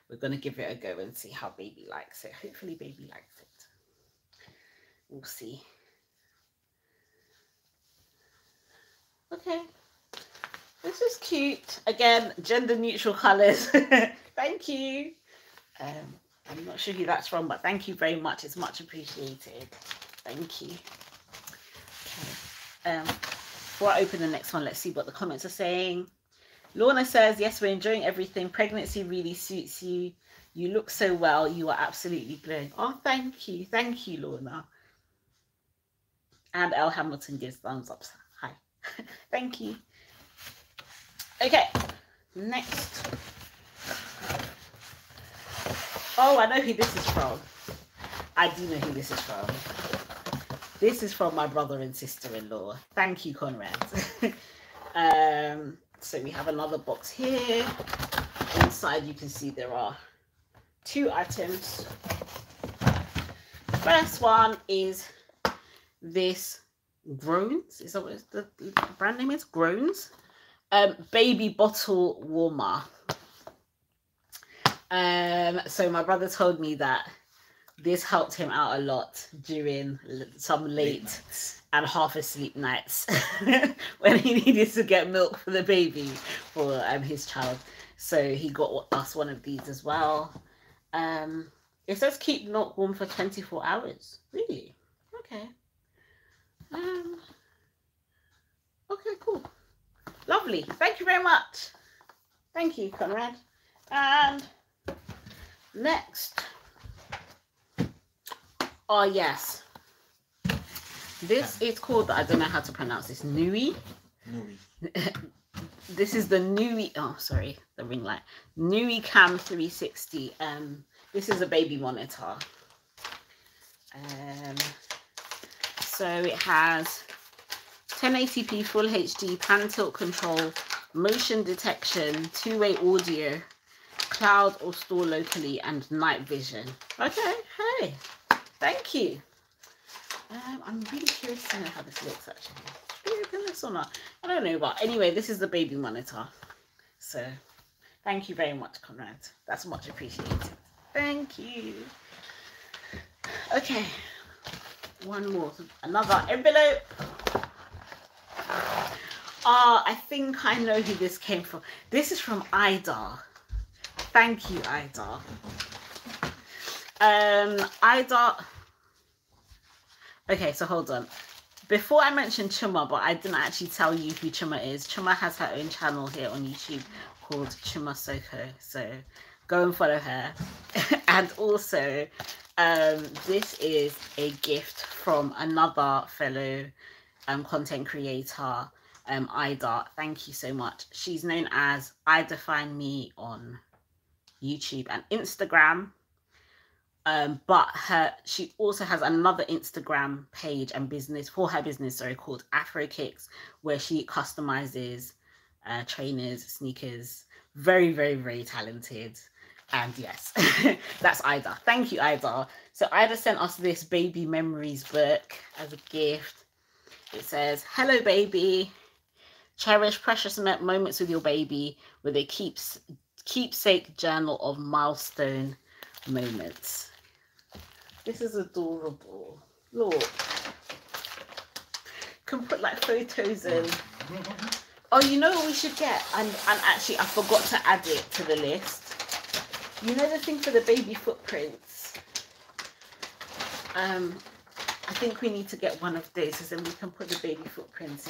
we're going to give it a go and see how baby likes it. Hopefully baby likes it. We'll see. Okay. This is cute. Again, gender neutral colours. Thank you. I'm not sure who that's from, but thank you very much. It's much appreciated. Thank you. Okay. Before I open the next one, let's see what the comments are saying. Lorna says, yes, we're enjoying everything. Pregnancy really suits you. You look so well. You are absolutely glowing. Oh, thank you. Thank you, Lorna. And Elle Hamilton gives thumbs up. Hi. Thank you. Okay, next. Oh, I know who this is from. I do know who this is from. This is from my brother and sister-in-law. Thank you, Conrad. So we have another box here. Inside, you can see there are two items. The first one is this Growns. Is that what the brand name is? Growns. Baby bottle warmer. So my brother told me that this helped him out a lot during some late and half asleep nights when he needed to get milk for the baby, for his child. So he got us one of these as well. It says keep milk warm for 24 hours. Really? Okay. Okay, cool. Lovely. Thank you very much. Thank you, Conrad. And next. Oh, yes. This is called, I don't know how to pronounce this, Nooie. Nooie. This is the Nooie, oh, sorry, the ring light. Nooie Cam 360. This is a baby monitor. So it has 1080p full HD, pan tilt control, motion detection, two-way audio, cloud or store locally, and night vision. Okay, hey. Thank you. I'm really curious to know how this looks, actually. Should we open this or not? I don't know, but anyway, this is the baby monitor. So, thank you very much, Conrad. That's much appreciated. Thank you. Okay. One more. Another envelope. Ah, I think I know who this came from. This is from Ida. Thank you, Ida. Ida... Okay, so hold on. Before I mentioned Chuma, but I didn't actually tell you who Chuma is. Chuma has her own channel here on YouTube called Chuma Soko. So go and follow her. And also, this is a gift from another fellow content creator, Ida. Thank you so much. She's known as IdafineMe on YouTube and Instagram. But she also has another Instagram page and business for her business, sorry, called Afro Kicks, where she customizes trainers, sneakers. Very, very, very talented. And yes, that's Ida. Thank you, Ida. So Ida sent us this baby memories book as a gift. It says, "Hello, baby. Cherish precious moments with your baby with a keepsake journal of milestone moments." This is adorable. Look, can put like photos in. Oh, you know what we should get? And actually, I forgot to add it to the list. You know the thing for the baby footprints? I think we need to get one of these, so then we can put the baby footprints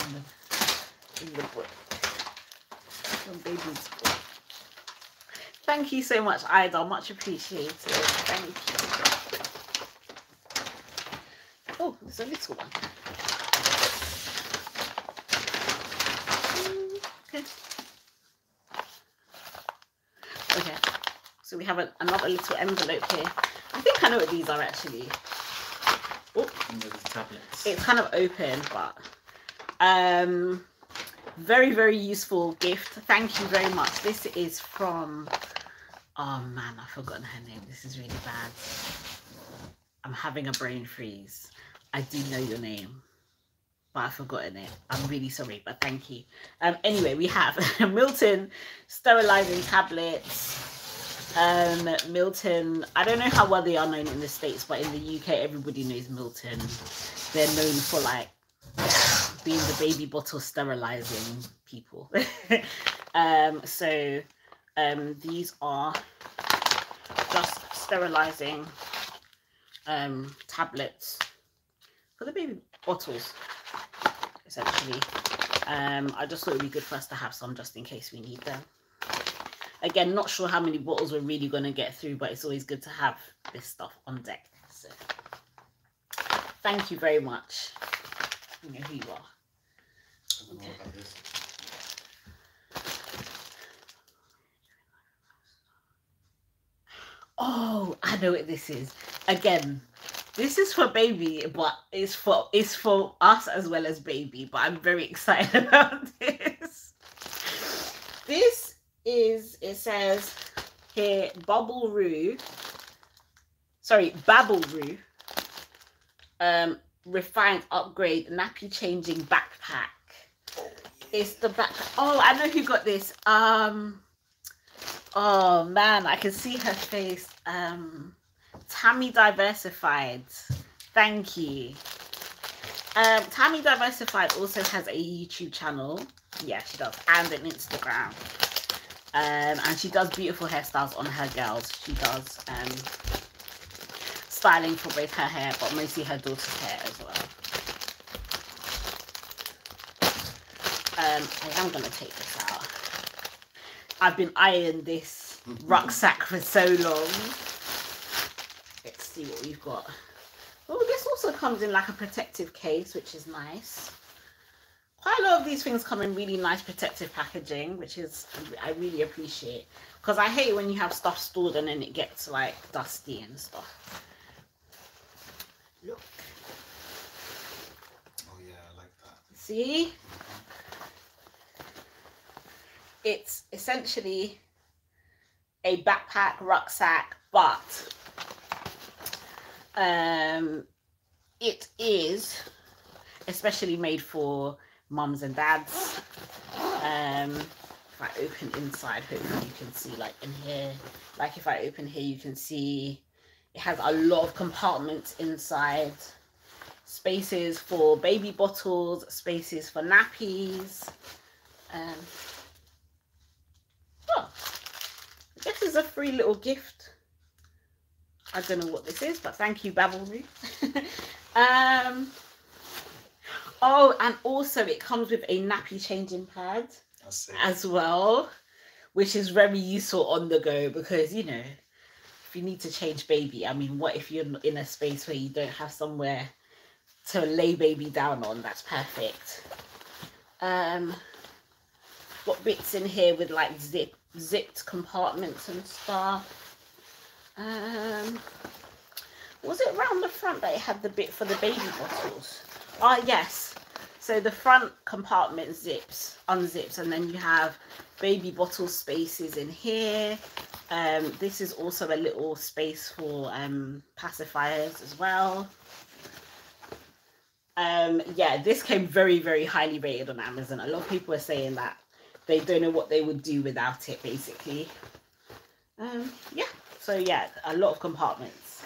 in the book. From baby's book. Thank you so much, Ida. Much appreciated. Thank you. Oh, there's a little one. Okay, so we have another little envelope here. I think I know what these are actually. Oh, tablets. It's kind of open, but very, very useful gift. Thank you very much. This is from, oh man, I've forgotten her name. This is really bad. I'm having a brain freeze. I do know your name, but I've forgotten it. I'm really sorry, but thank you. Anyway, we have Milton sterilizing tablets. Milton, I don't know how well they are known in the States, but in the UK, everybody knows Milton. They're known for like being the baby bottle sterilizing people. These are just sterilizing tablets for the baby bottles, essentially. I just thought it would be good for us to have some just in case we need them. Again, not sure how many bottles we're really going to get through, but it's always good to have this stuff on deck. So, thank you very much. You know who you are. I don't know what that is. Oh, I know what this is. Again, this is for baby, but it's for us as well as baby. But I'm very excited about this. It says here BabbleRoo refined upgrade nappy changing backpack. It's the back. Oh, I know who got this. Oh man, I can see her face. Tammy Diversified, thank you. Tammy Diversified also has a YouTube channel. Yeah, she does, and an Instagram. And she does beautiful hairstyles on her girls. She does styling for both her hair, but mostly her daughter's hair as well. I am going to take this out. I've been eyeing this rucksack for so long. Let's see what we've got. Oh, this also comes in like a protective case, which is nice. Quite a lot of these things come in really nice protective packaging, which is, I really appreciate, because I hate when you have stuff stored and then it gets like dusty and stuff. Look. Oh yeah, I like that. See? It's essentially a backpack, rucksack, but it is especially made for mums and dads. If I open inside, hopefully you can see, like in here, like if I open here, you can see it has a lot of compartments inside. Spaces for baby bottles, spaces for nappies. Oh, this is a free little gift. I don't know what this is, but thank you, BabbleRoo. Oh, and also it comes with a nappy changing pad as well, which is very useful on the go because, you know, if you need to change baby, I mean, what if you're in a space where you don't have somewhere to lay baby down on? That's perfect. Got bits in here with like zipped compartments and stuff. Was it round the front that it had the bit for the baby bottles? Ah, yes. So the front compartment zips, unzips, and then you have baby bottle spaces in here. This is also a little space for pacifiers as well. Yeah, this came very, very highly rated on Amazon. A lot of people are saying that they don't know what they would do without it, basically. Yeah, so yeah, a lot of compartments.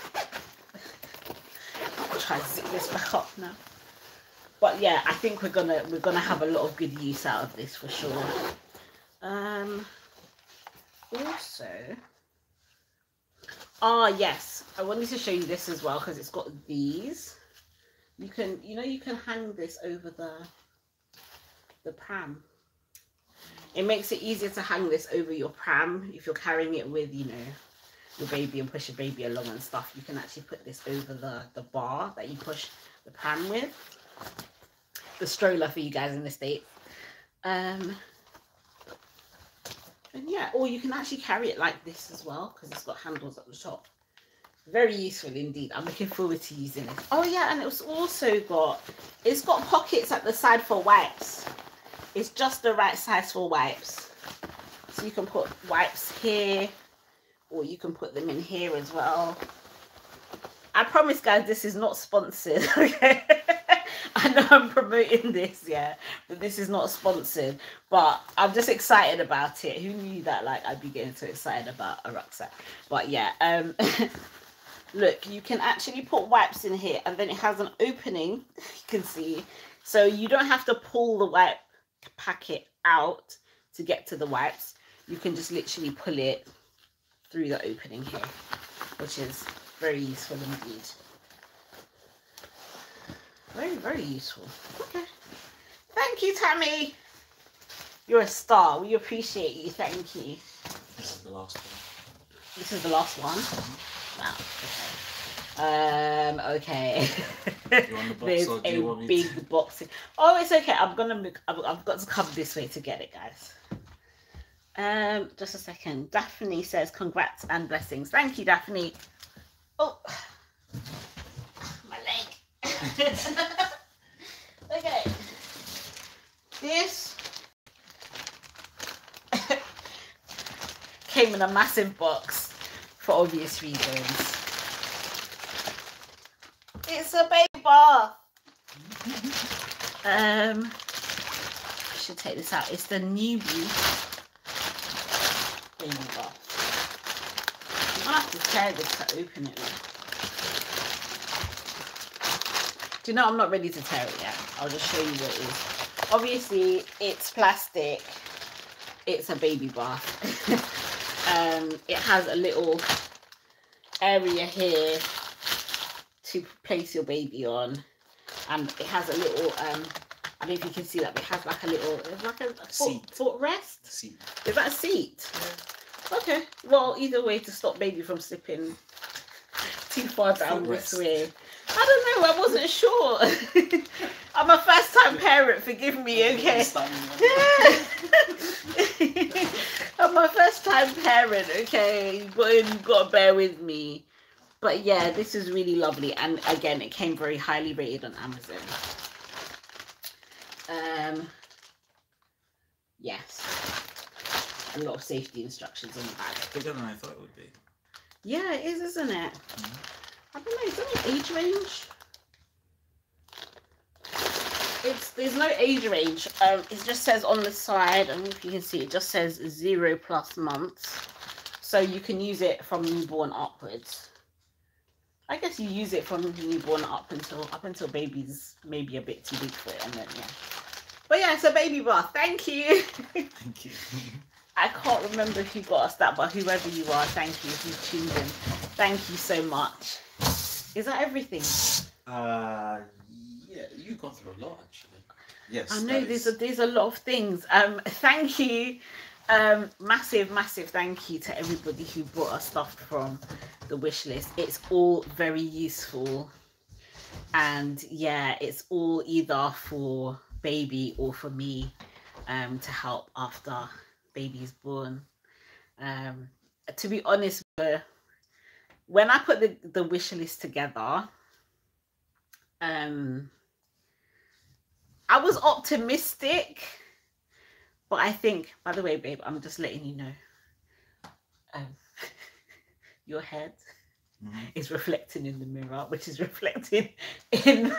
I'll try to zip this back up now. But yeah, I think we're gonna have a lot of good use out of this for sure. Also, ah yes, I wanted to show you this as well because it's got these. You can, you know, you can hang this over the pram. It makes it easier to hang this over your pram if you're carrying it with, you know, your baby and push your baby along and stuff. You can actually put this over the bar that you push the pram with. The stroller for you guys in the States. And yeah, or you can actually carry it like this as well, because it's got handles at the top. Very useful indeed. I'm looking forward to using it. Oh yeah, and it's also got, it's got pockets at the side for wipes. It's just the right size for wipes. So you can put wipes here, or you can put them in here as well. I promise guys, this is not sponsored, okay? I know I'm promoting this, yeah, but this is not sponsored, but I'm just excited about it. Who knew that, like, I'd be getting so excited about a rucksack? But yeah, look, you can actually put wipes in here, and then it has an opening, you can see, so you don't have to pull the wipe packet out to get to the wipes. You can just literally pull it through the opening here, which is very useful indeed. Very, very useful. Okay. Thank you, Tommee. You're a star. We appreciate you. Thank you. This is the last one. This is the last one? Wow. Okay. Okay. Do you want the box? There's or do you want me big to... box. Oh, it's okay. I'm going to move. I've got to come this way to get it, guys. Just a second. Daphne says, congrats and blessings. Thank you, Daphne. Oh. My leg. Okay, this came in a massive box for obvious reasons. It's a baby bath. I should take this out. It's the newbie baby bath. I have to tear this to open it with. You know, I'm not ready to tear it yet. I'll just show you what it is. Obviously, it's plastic. It's a baby bath. It has a little area here to place your baby on, and it has a little. I don't know if you can see that, but it has like a little. It's like a foot rest. A seat. Is that a seat? Yeah. Okay. Well, either way, to stop baby from slipping too far down this way. I don't know, I wasn't sure. I'm a first time parent, forgive me, okay? I'm a first time parent, okay? You've got to bear with me. But yeah, this is really lovely. And again, it came very highly rated on Amazon. Yes. A lot of safety instructions on the bag. Bigger than I thought it would be. Yeah, it is, isn't it? Mm-hmm. I don't know, is there any age range? There's no age range. It just says on the side, I don't know if you can see, it just says 0+ months. So you can use it from newborn upwards. I guess you use it from newborn up until baby's maybe a bit too big for it, and then yeah. But yeah, it's a baby bath. Thank you. Thank you. I can't remember who got us that, but whoever you are, thank you if you've tuned in. Thank you so much. Is that everything? Yeah, you've gone through a lot actually. Yes. I know there's a lot of things. Thank you. Massive thank you to everybody who brought us stuff from the wish list. It's all very useful. And yeah, it's all either for baby or for me to help after baby's born. To be honest, when I put the wish list together, I was optimistic, but I think, by the way, babe, I'm just letting you know, your head is reflecting in the mirror, which is reflecting in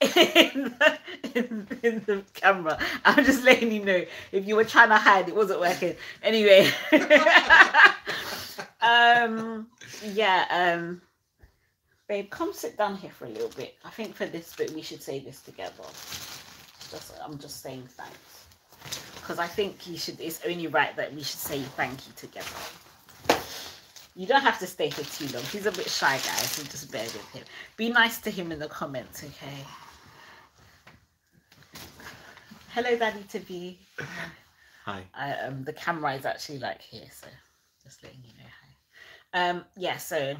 the camera. I'm just letting you know, if you were trying to hide, it wasn't working. Anyway. Babe, come sit down here for a little bit. I think for this bit we should say this together. I'm just saying thanks, because I think you should, it's only right that we should say thank you together. You don't have to stay for too long. He's a bit shy, guys, so just bear with him. Be nice to him in the comments, okay? Hello, Daddy Tippee. Hi. The camera is actually like here, so just letting you know. Yeah, so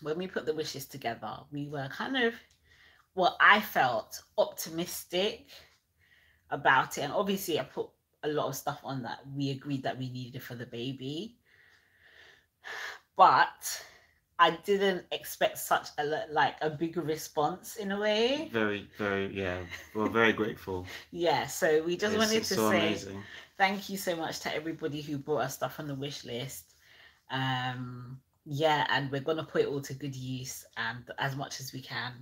when we put the wishes together, we were kind of, well, I felt optimistic about it, and obviously I put a a lot of stuff on that we agreed that we needed for the baby. But I didn't expect such a big response in a way. Very, very, yeah. We're very grateful. Yeah, so we just wanted to say amazing. Thank you so much to everybody who bought us stuff on the wish list. Yeah, and we're going to put it all to good use and as much as we can.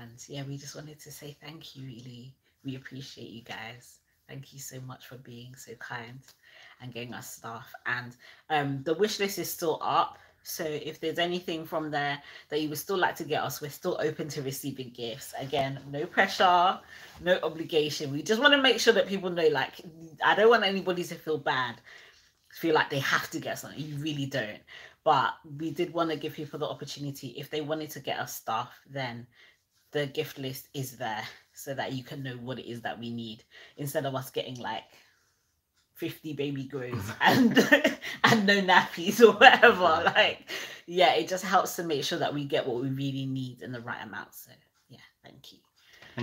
And yeah, we just wanted to say thank you, really. We appreciate you guys. Thank you so much for being so kind and getting us stuff. And the wish list is still up. So if there's anything from there that you would still like to get us, we're still open to receiving gifts. Again, no pressure, no obligation. We just want to make sure that people know, like, I don't want anybody to feel bad, feel like they have to get something. You really don't. But we did want to give people the opportunity. If they wanted to get us stuff, then the gift list is there so that you can know what it is that we need instead of us getting like 50 baby grows and and no nappies or whatever. Like, yeah, it just helps to make sure that we get what we really need in the right amount. So yeah, thank you.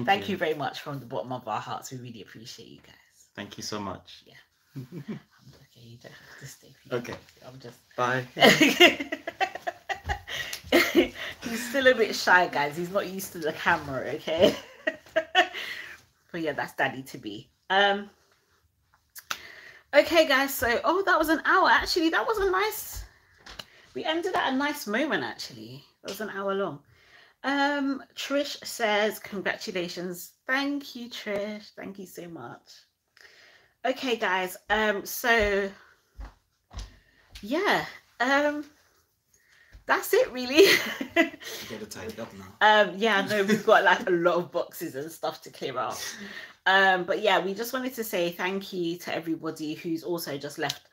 Thank you very much from the bottom of our hearts. We really appreciate you guys. Thank you so much. Yeah. Okay, you don't have to stay for you. Okay. I'm just bye. He's still a bit shy, guys. He's not used to the camera, okay? But yeah, that's Daddy Tippee. Okay, guys, so, oh, that was an hour. Actually, that was a nice, we ended at a nice moment, actually. That was an hour long. Trish says, congratulations. Thank you, Trish. Thank you so much. Okay, guys, so, yeah, that's it, really. Got to tidy up now. Yeah, no, we've got, like, a lot of boxes and stuff to clear out. But yeah, we just wanted to say thank you to everybody who's also just left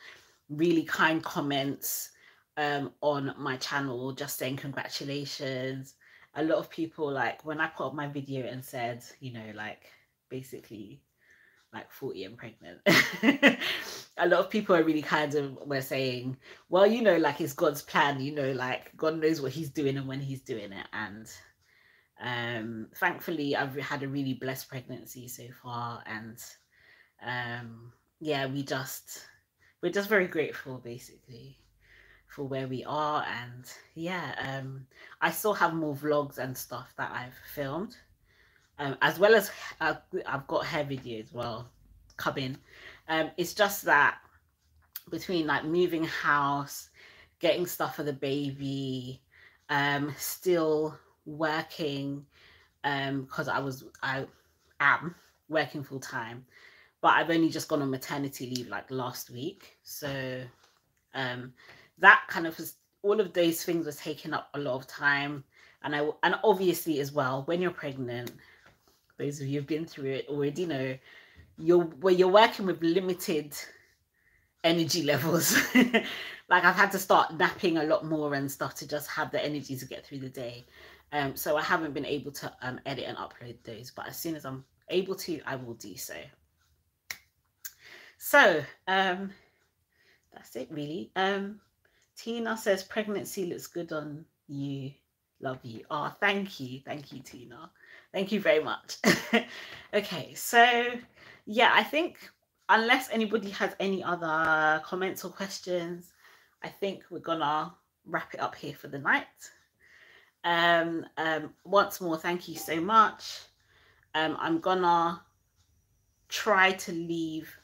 really kind comments on my channel, just saying congratulations. A lot of people, like, when I put up my video and said, you know, like, basically, like, 40 and pregnant. A lot of people are really kind of were saying, well, you know, like, it's God's plan, you know, like, God knows what he's doing and when he's doing it. And thankfully I've had a really blessed pregnancy so far, and yeah, we're just very grateful basically for where we are. And yeah, I still have more vlogs and stuff that I've filmed, as well as I've got hair video as well coming. It's just that between like moving house, getting stuff for the baby, still working, because I am working full-time, but I've only just gone on maternity leave like last week, so that kind of was, all of those things were taking up a lot of time. And and obviously as well, when you're pregnant, those of you who've been through it already know, you're working with limited energy levels. Like, I've had to start napping a lot more and stuff to just have the energy to get through the day. So I haven't been able to edit and upload those, but as soon as I'm able to, I will do so. So that's it really. Tina says pregnancy looks good on you, love you. Oh, thank you Tina, thank you very much. Okay, so yeah, I think unless anybody has any other comments or questions, I think we're gonna wrap it up here for the night. Once more, thank you so much. I'm gonna try to leave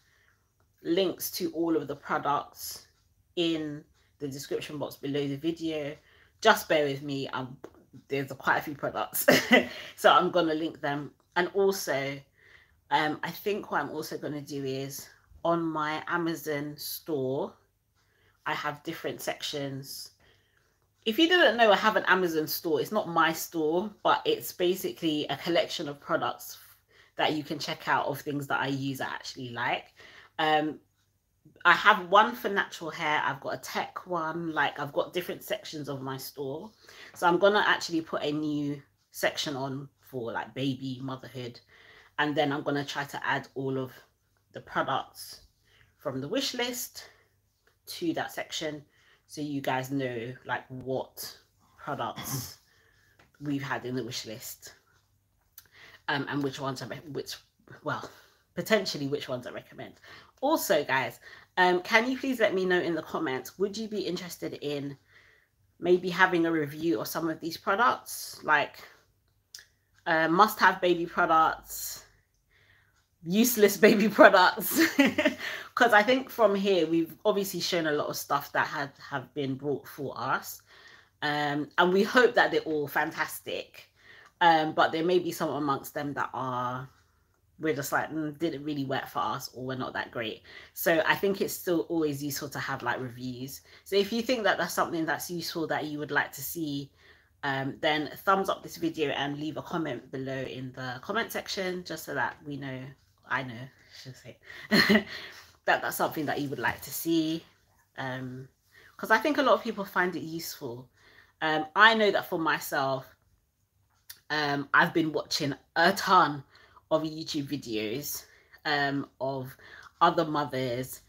links to all of the products in the description box below the video. Just bear with me, there's quite a few products. So I'm gonna link them. And also, I think what I'm also gonna do is on my Amazon store, I have different sections. If you didn't know, I have an Amazon store. It's not my store, but it's basically a collection of products that you can check out of things that I use, I actually like. I have one for natural hair. I've got a tech one. Like, I've got different sections of my store. So I'm going to actually put a new section on for like baby, motherhood. And then I'm going to try to add all of the products from the wish list to that section, so you guys know like what products we've had in the wish list, and which ones I potentially which ones I recommend. Also, guys, can you please let me know in the comments, would you be interested in maybe having a review of some of these products, like must-have baby products, useless baby products? Because I think from here we've obviously shown a lot of stuff that have been brought for us, and we hope that they're all fantastic, but there may be some amongst them that are, we're just like, didn't really work for us, or we're not that great. So I think it's still always useful to have like reviews. So if you think that that's something that's useful that you would like to see, then thumbs up this video and leave a comment below in the comment section, just so that we know, I know, I should say, that that's something that you would like to see. Because I think a lot of people find it useful. I know that for myself, I've been watching a ton of YouTube videos of other mothers,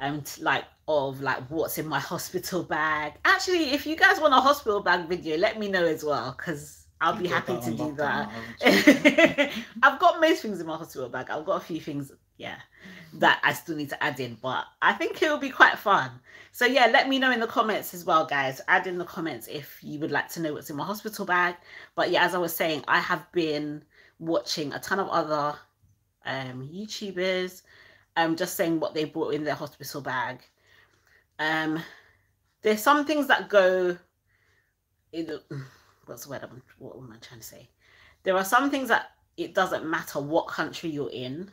and like what's in my hospital bag. Actually, if you guys want a hospital bag video, let me know as well, because I'll be happy to do that. I've got most things in my hospital bag. I've got a few things, yeah, that I still need to add in, but I think it'll be quite fun. So yeah, let me know in the comments as well, guys. Add in the comments if you would like to know what's in my hospital bag. But yeah, as I was saying, I have been watching a ton of other YouTubers just saying what they brought in their hospital bag. There's some things that go in, what's the word what am I trying to say? There are some things that it doesn't matter what country you're in,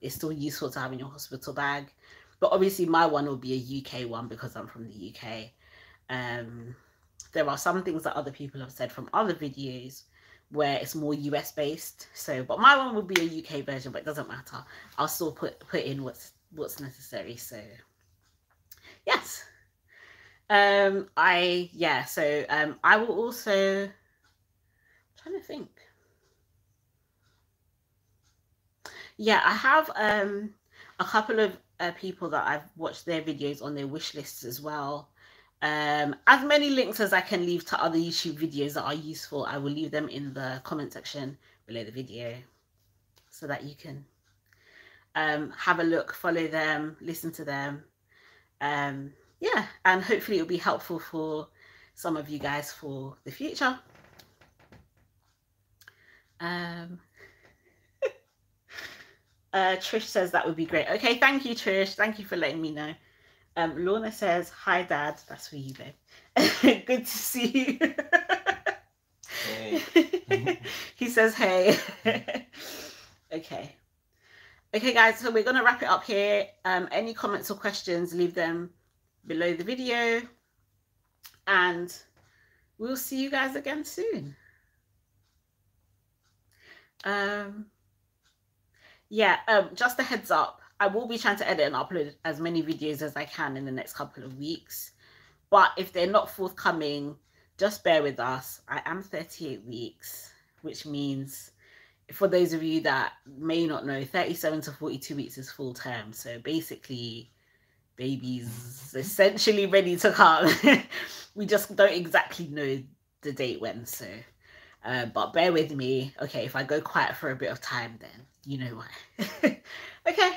it's still useful to have in your hospital bag. But obviously my one will be a UK one because I'm from the UK. There are some things that other people have said from other videos where it's more US based, so but my one would be a UK version, but it doesn't matter, I'll still put in what's necessary. So yes, I will also, I'm trying to think, yeah, I have a couple of people that I've watched their videos on their wish lists as well. As many links as I can leave to other YouTube videos that are useful, I will leave them in the comment section below the video, so that you can have a look, follow them, listen to them. Yeah, and hopefully it'll be helpful for some of you guys for the future. Trish says that would be great. Okay, thank you, Trish. Thank you for letting me know. Lorna says, hi, Dad. That's for you, babe. Good to see you. Hey. He says, hey. Okay. Okay, guys, so we're going to wrap it up here. Any comments or questions, leave them below the video. And we'll see you guys again soon. Just a heads up. I will be trying to edit and upload as many videos as I can in the next couple of weeks. But if they're not forthcoming, just bear with us. I am 38 weeks, which means for those of you that may not know, 37 to 42 weeks is full term. So basically, baby's essentially ready to come. We just don't exactly know the date when, so. But bear with me. Okay, if I go quiet for a bit of time, then you know why. Okay.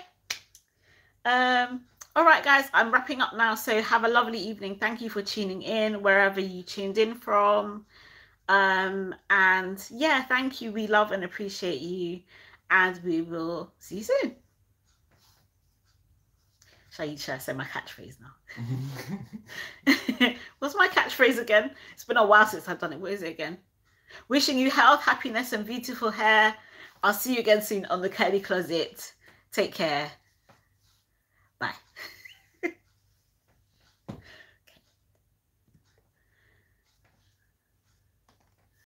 All right, guys, I'm wrapping up now, so have a lovely evening. Thank you for tuning in wherever you tuned in from, and yeah, thank you, we love and appreciate you, and we will see you soon. Should I say my catchphrase now? What's my catchphrase again? It's been a while since I've done it. What is it again? Wishing you health, happiness, and beautiful hair. I'll see you again soon on The Curly Closet. Take care. Bye.